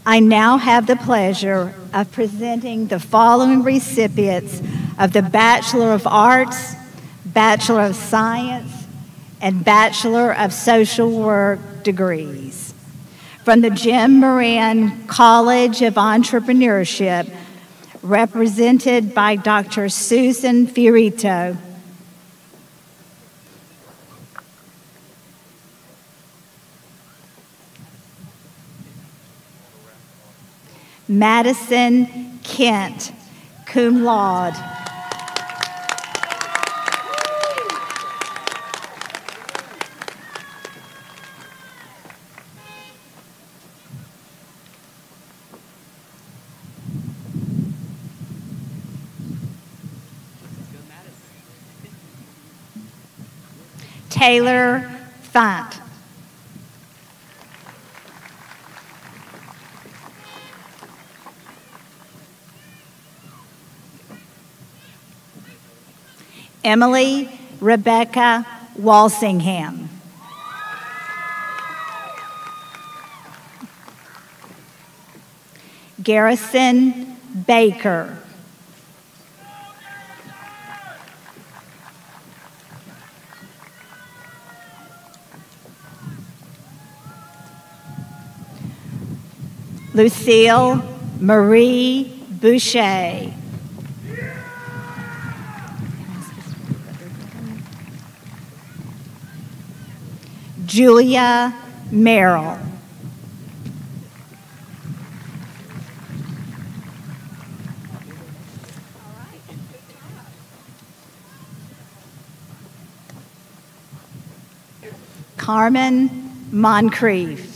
I now have the pleasure of presenting the following recipients of the Bachelor of Arts, Bachelor of Science, and Bachelor of Social Work degrees. From the Jim Moran College of Entrepreneurship, represented by Doctor Susan Fiorito. Madison Kent, cum laude. Taylor Font. Emily Rebecca Walsingham. Garrison Baker. Lucille Marie Boucher. Julia Merrill. Carmen Moncrief.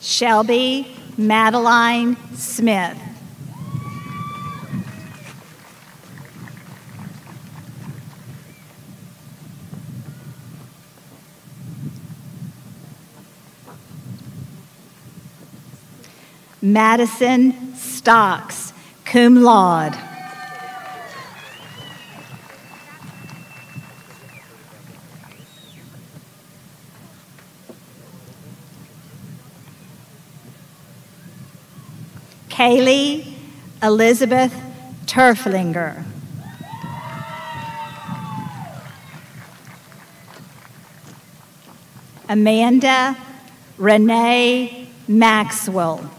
Shelby Madeline Smith. Madison Stocks, cum laude. Kaylee Elizabeth Terflinger. Amanda Renee Maxwell.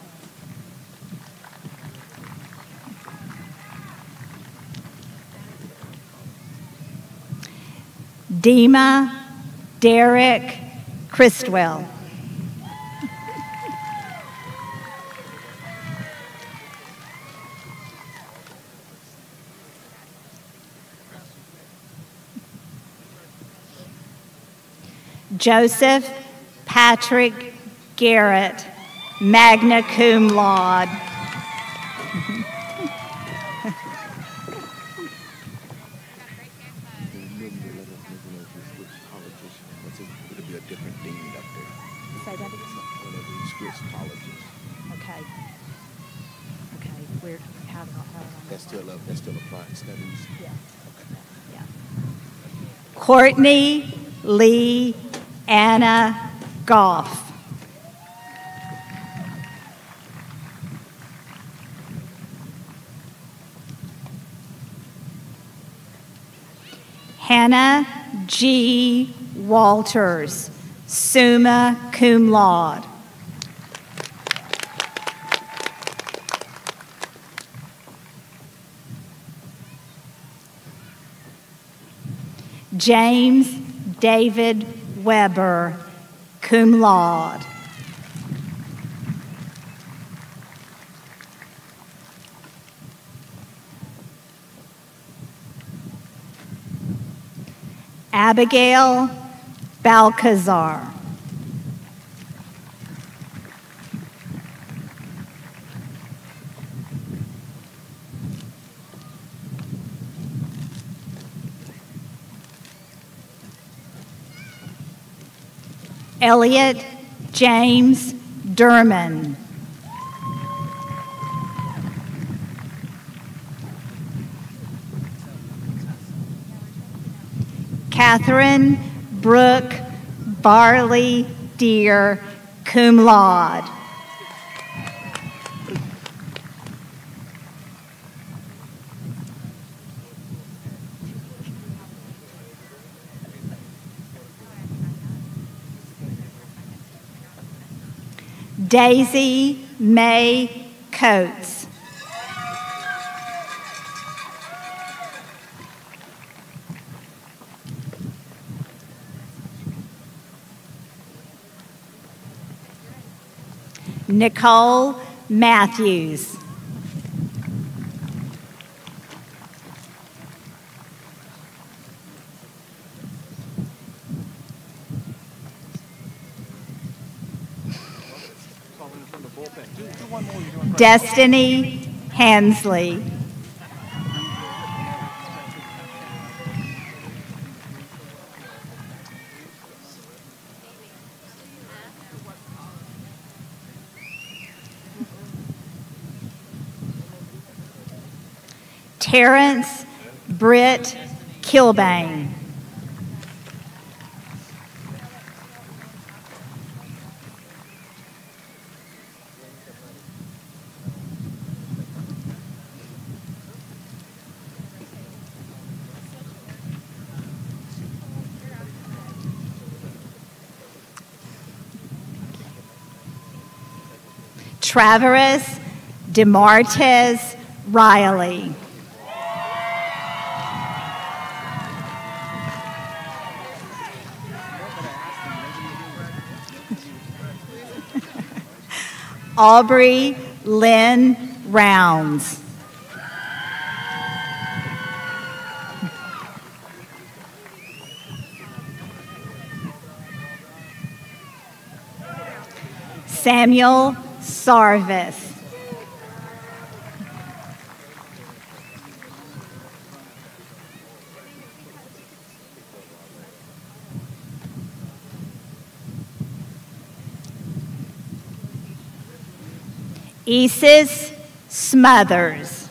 Dema Derek Christwell. Joseph Patrick Garrett, magna cum laude. Courtney Lee Anna Goff. Hannah G. Walters, summa cum laude. James David Weber, cum laude. Abigail Balcazar. Elliot James Durman. Catherine Brooke Barley Deer, cum laude. Daisy May Coates. Nicole Matthews. Destiny Hansley. Terrence Britt Kilbane. Traveris DeMartez Riley. Aubrey Lynn Rounds. Samuel Sarvis. Isis Smothers.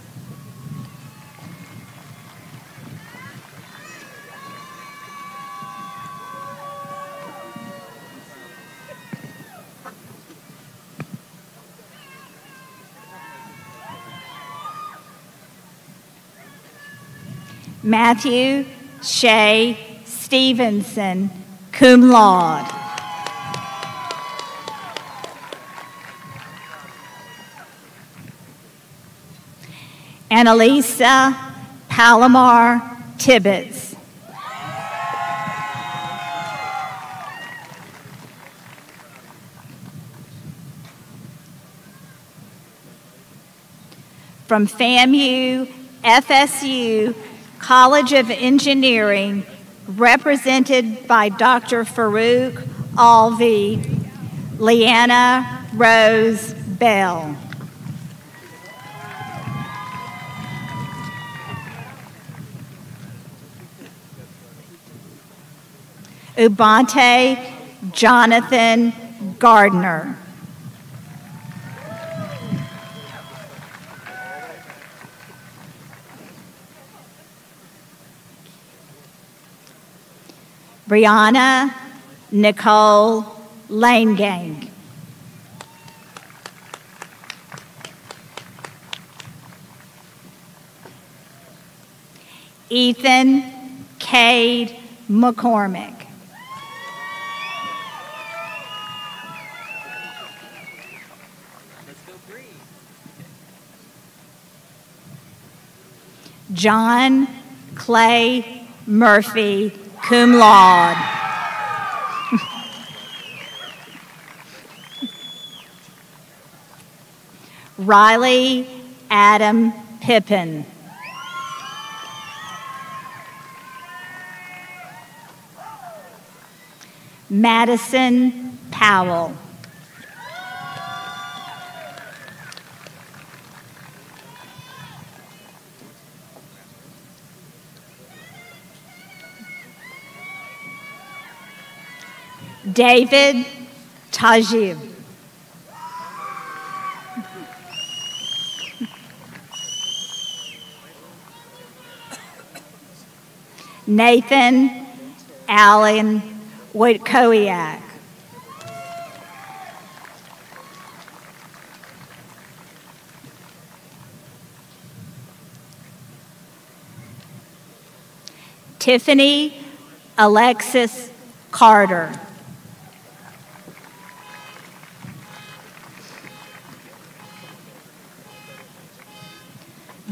Matthew Shea Stevenson, cum laude. Annalisa Palomar Tibbets. From FAMU, F S U, College of Engineering, represented by Doctor Farouk Alvi, Leanna Rose Bell. Ubonte Jonathan Gardner. Brianna Nicole Langang. Ethan Cade McCormick. John Clay Murphy, cum laude. Riley Adam Pippin. Madison Powell. David Tajib. Nathan Allen Wojtkowiak. Tiffany Alexis Carter.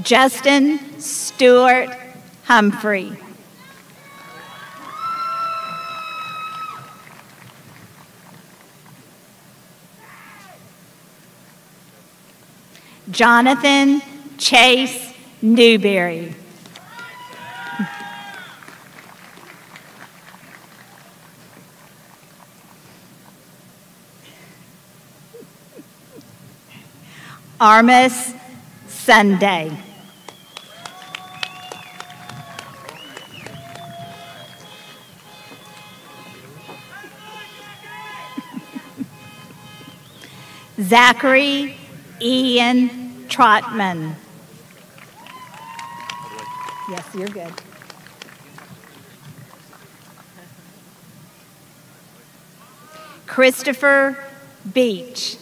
Justin Stewart Humphrey. Jonathan Chase Newberry. Armis Sunday. Zachary Ian Trotman. Yes, you're good. Christopher Beach.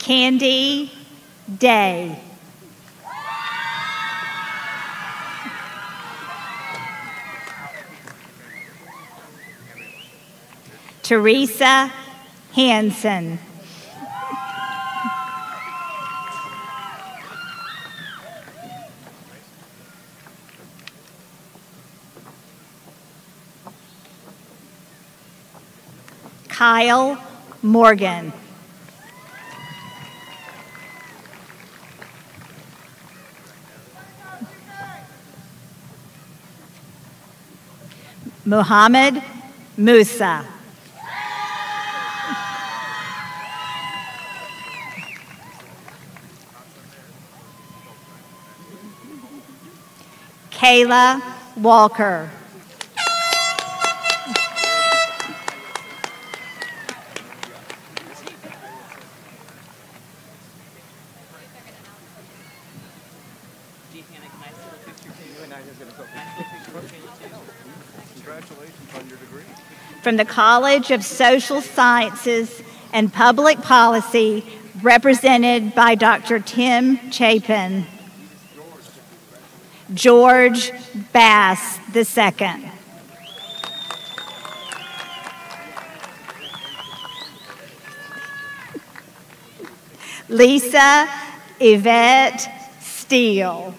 Candy Day. Teresa Hansen. Kyle Morgan. Muhammad Musa. Kayla Walker. From the College of Social Sciences and Public Policy, represented by Doctor Tim Chapin. George Bass the second. Lisa Yvette Steele.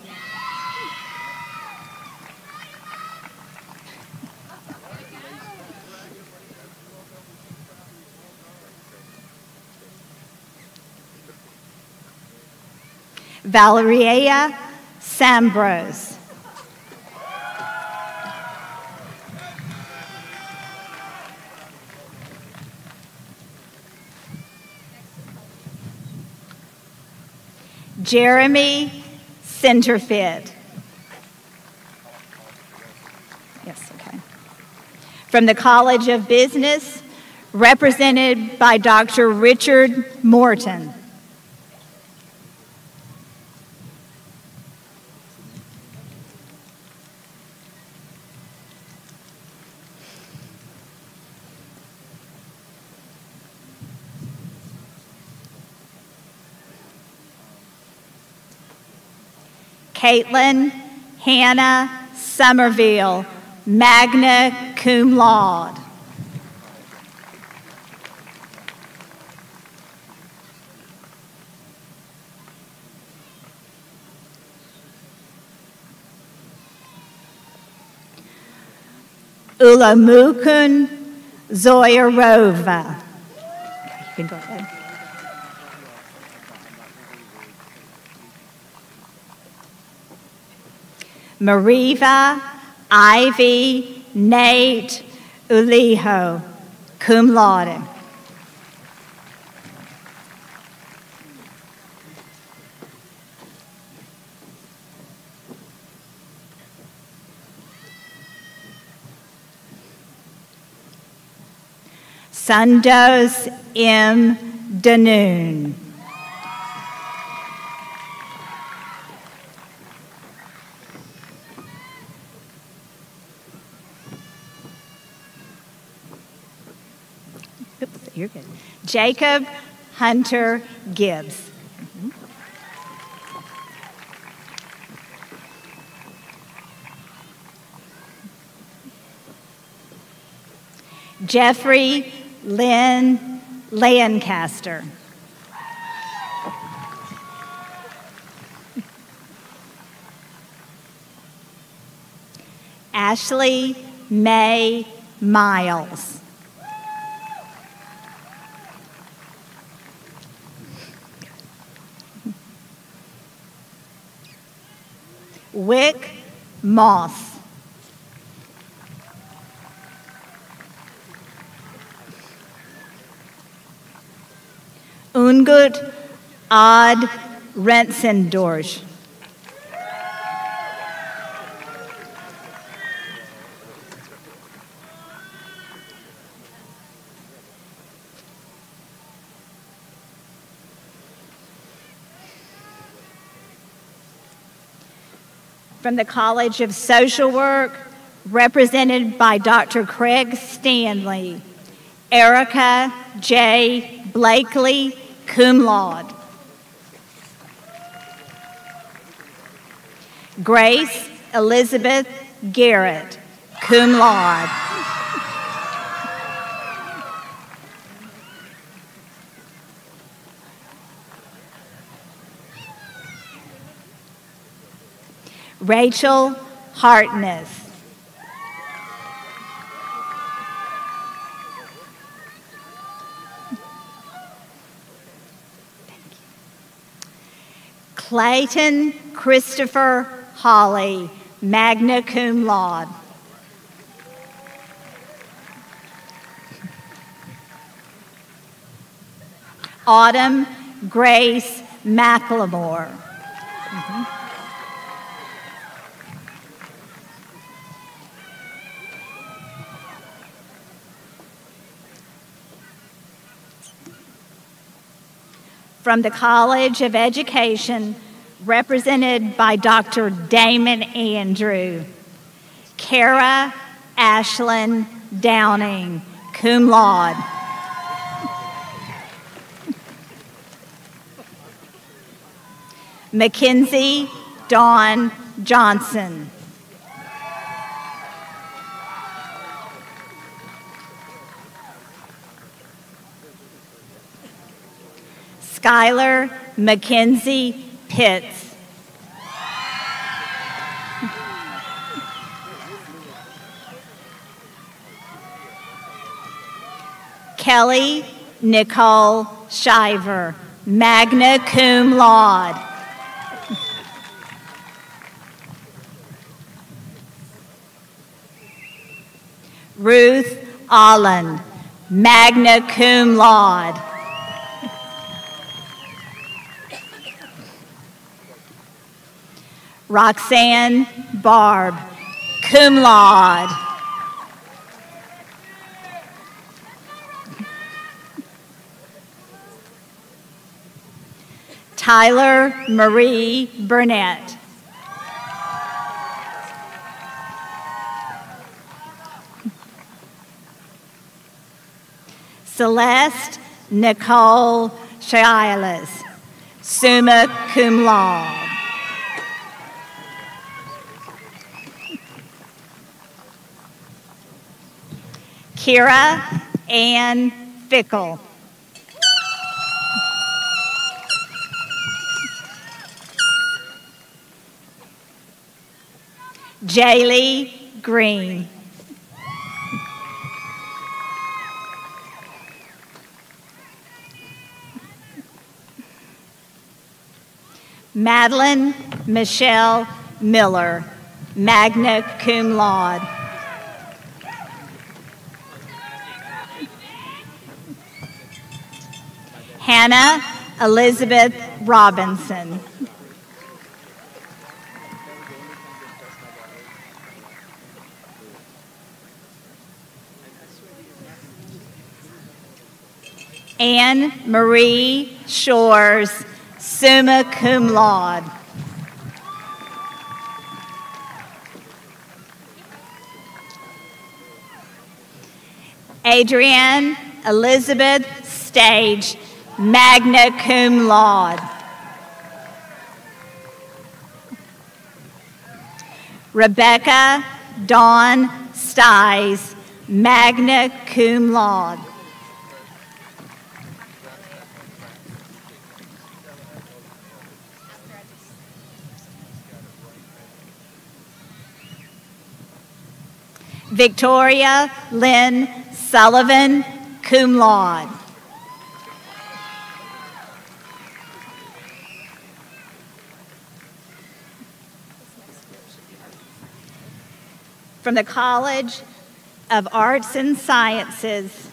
Valeria Sambrose. Jeremy Centerfit. Yes, okay. From the College of Business, represented by Doctor Richard Morton. Caitlin Hannah Somerville, magna cum laude. Ulamukun Zoyarova. You can go ahead. Mariva Ivy Nate Uliho, cum laude. Sandos M. Danoon. You're good. Jacob Hunter Gibbs. Mm-hmm. Jeffrey Lynn Lancaster. Ashley May Miles. Wick Moss. Ungut Odd Rensendorsch. From the College of Social Work, represented by Doctor Craig Stanley, Erica J. Blakely, cum laude. Grace Elizabeth Garrett, cum laude. Rachel Hartness. Clayton Christopher Hawley, magna cum laude. Autumn Grace McLemore. Mm-hmm. From the College of Education, represented by Doctor Damon Andrew, Kara Ashlyn Downing, cum laude. Mackenzie Dawn Johnson. Skylar Mackenzie Pitts. Kelly Nicole Shiver, magna cum laude. Ruth Allen, magna cum laude. Roxanne Barb, cum laude. Tyler Marie Burnett. Celeste Nicole Shialis, summa cum laude. Kira Ann Fickle. Jaylee Green. Madeline Michelle Miller, magna cum laude. Hannah Elizabeth Robinson. Anne Marie Shores, summa cum laude. Adrienne Elizabeth Stage, magna cum laude. Rebecca Dawn Stiles, magna cum laude. Victoria Lynn Sullivan, cum laude. From the College of Arts and Sciences,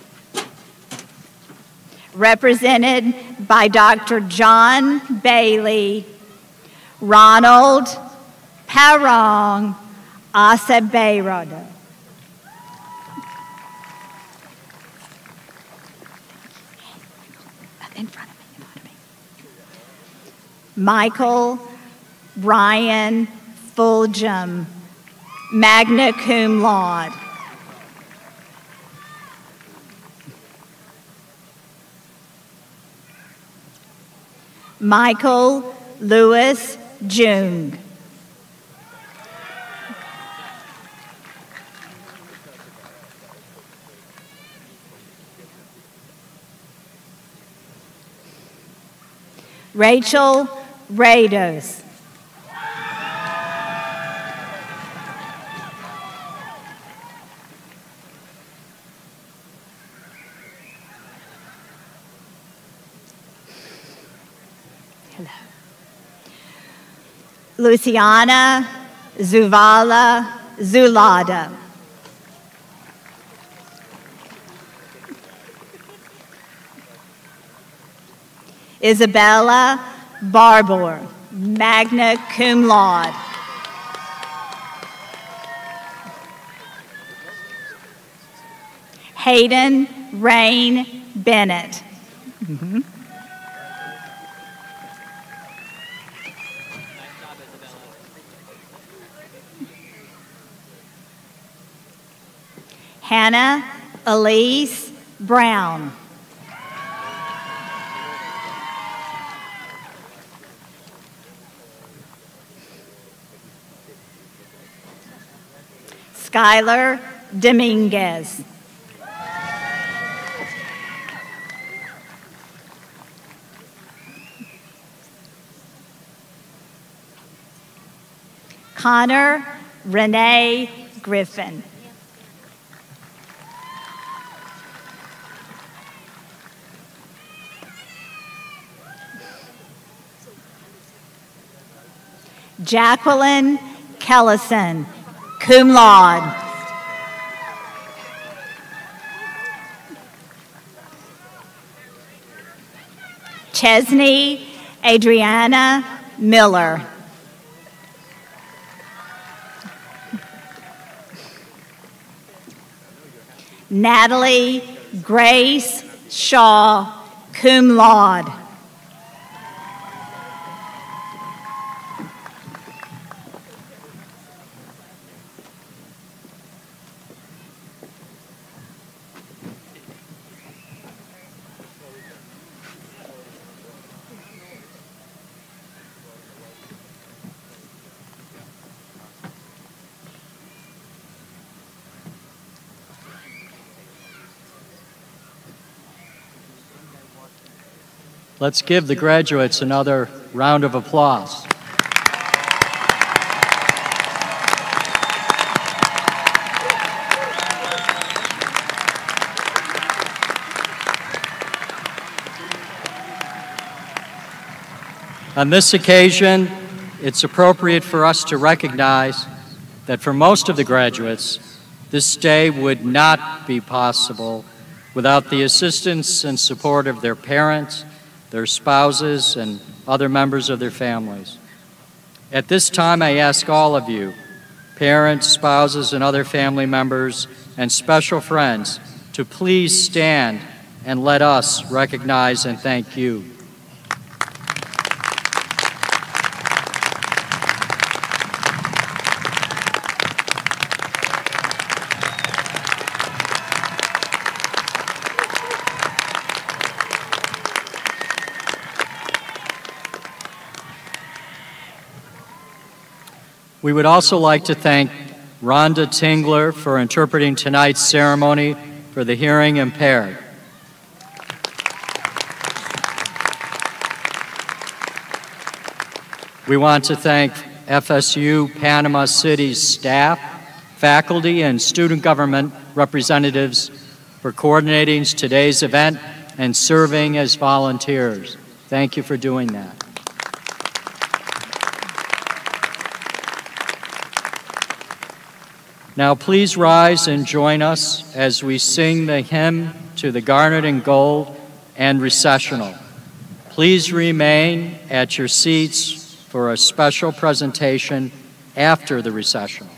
represented by Doctor John Bailey, Ronald Parong Acevedo. Up in front of me, in front of me. Michael Ryan Fulgham, magna cum laude. Michael Lewis Jung. Rachel Rados. Luciana Zuvala Zulada. Isabella Barbour, magna cum laude. Hayden Rain Bennett. Mm-hmm. Hannah Elise Brown. Skylar Dominguez. Connor Renee Griffin. Jacqueline Kellison, cum laude. Chesney Adriana Miller. Natalie Grace Shaw, cum laude. Let's give the graduates another round of applause. On this occasion, it's appropriate for us to recognize that for most of the graduates, this day would not be possible without the assistance and support of their parents, their spouses, and other members of their families. At this time, I ask all of you, parents, spouses, and other family members, and special friends, to please stand and let us recognize and thank you. We would also like to thank Rhonda Tingler for interpreting tonight's ceremony for the hearing impaired. We want to thank F S U Panama City's staff, faculty, and student government representatives for coordinating today's event and serving as volunteers. Thank you for doing that. Now please rise and join us as we sing the hymn to the Garnet and Gold and Recessional. Please remain at your seats for a special presentation after the recessional.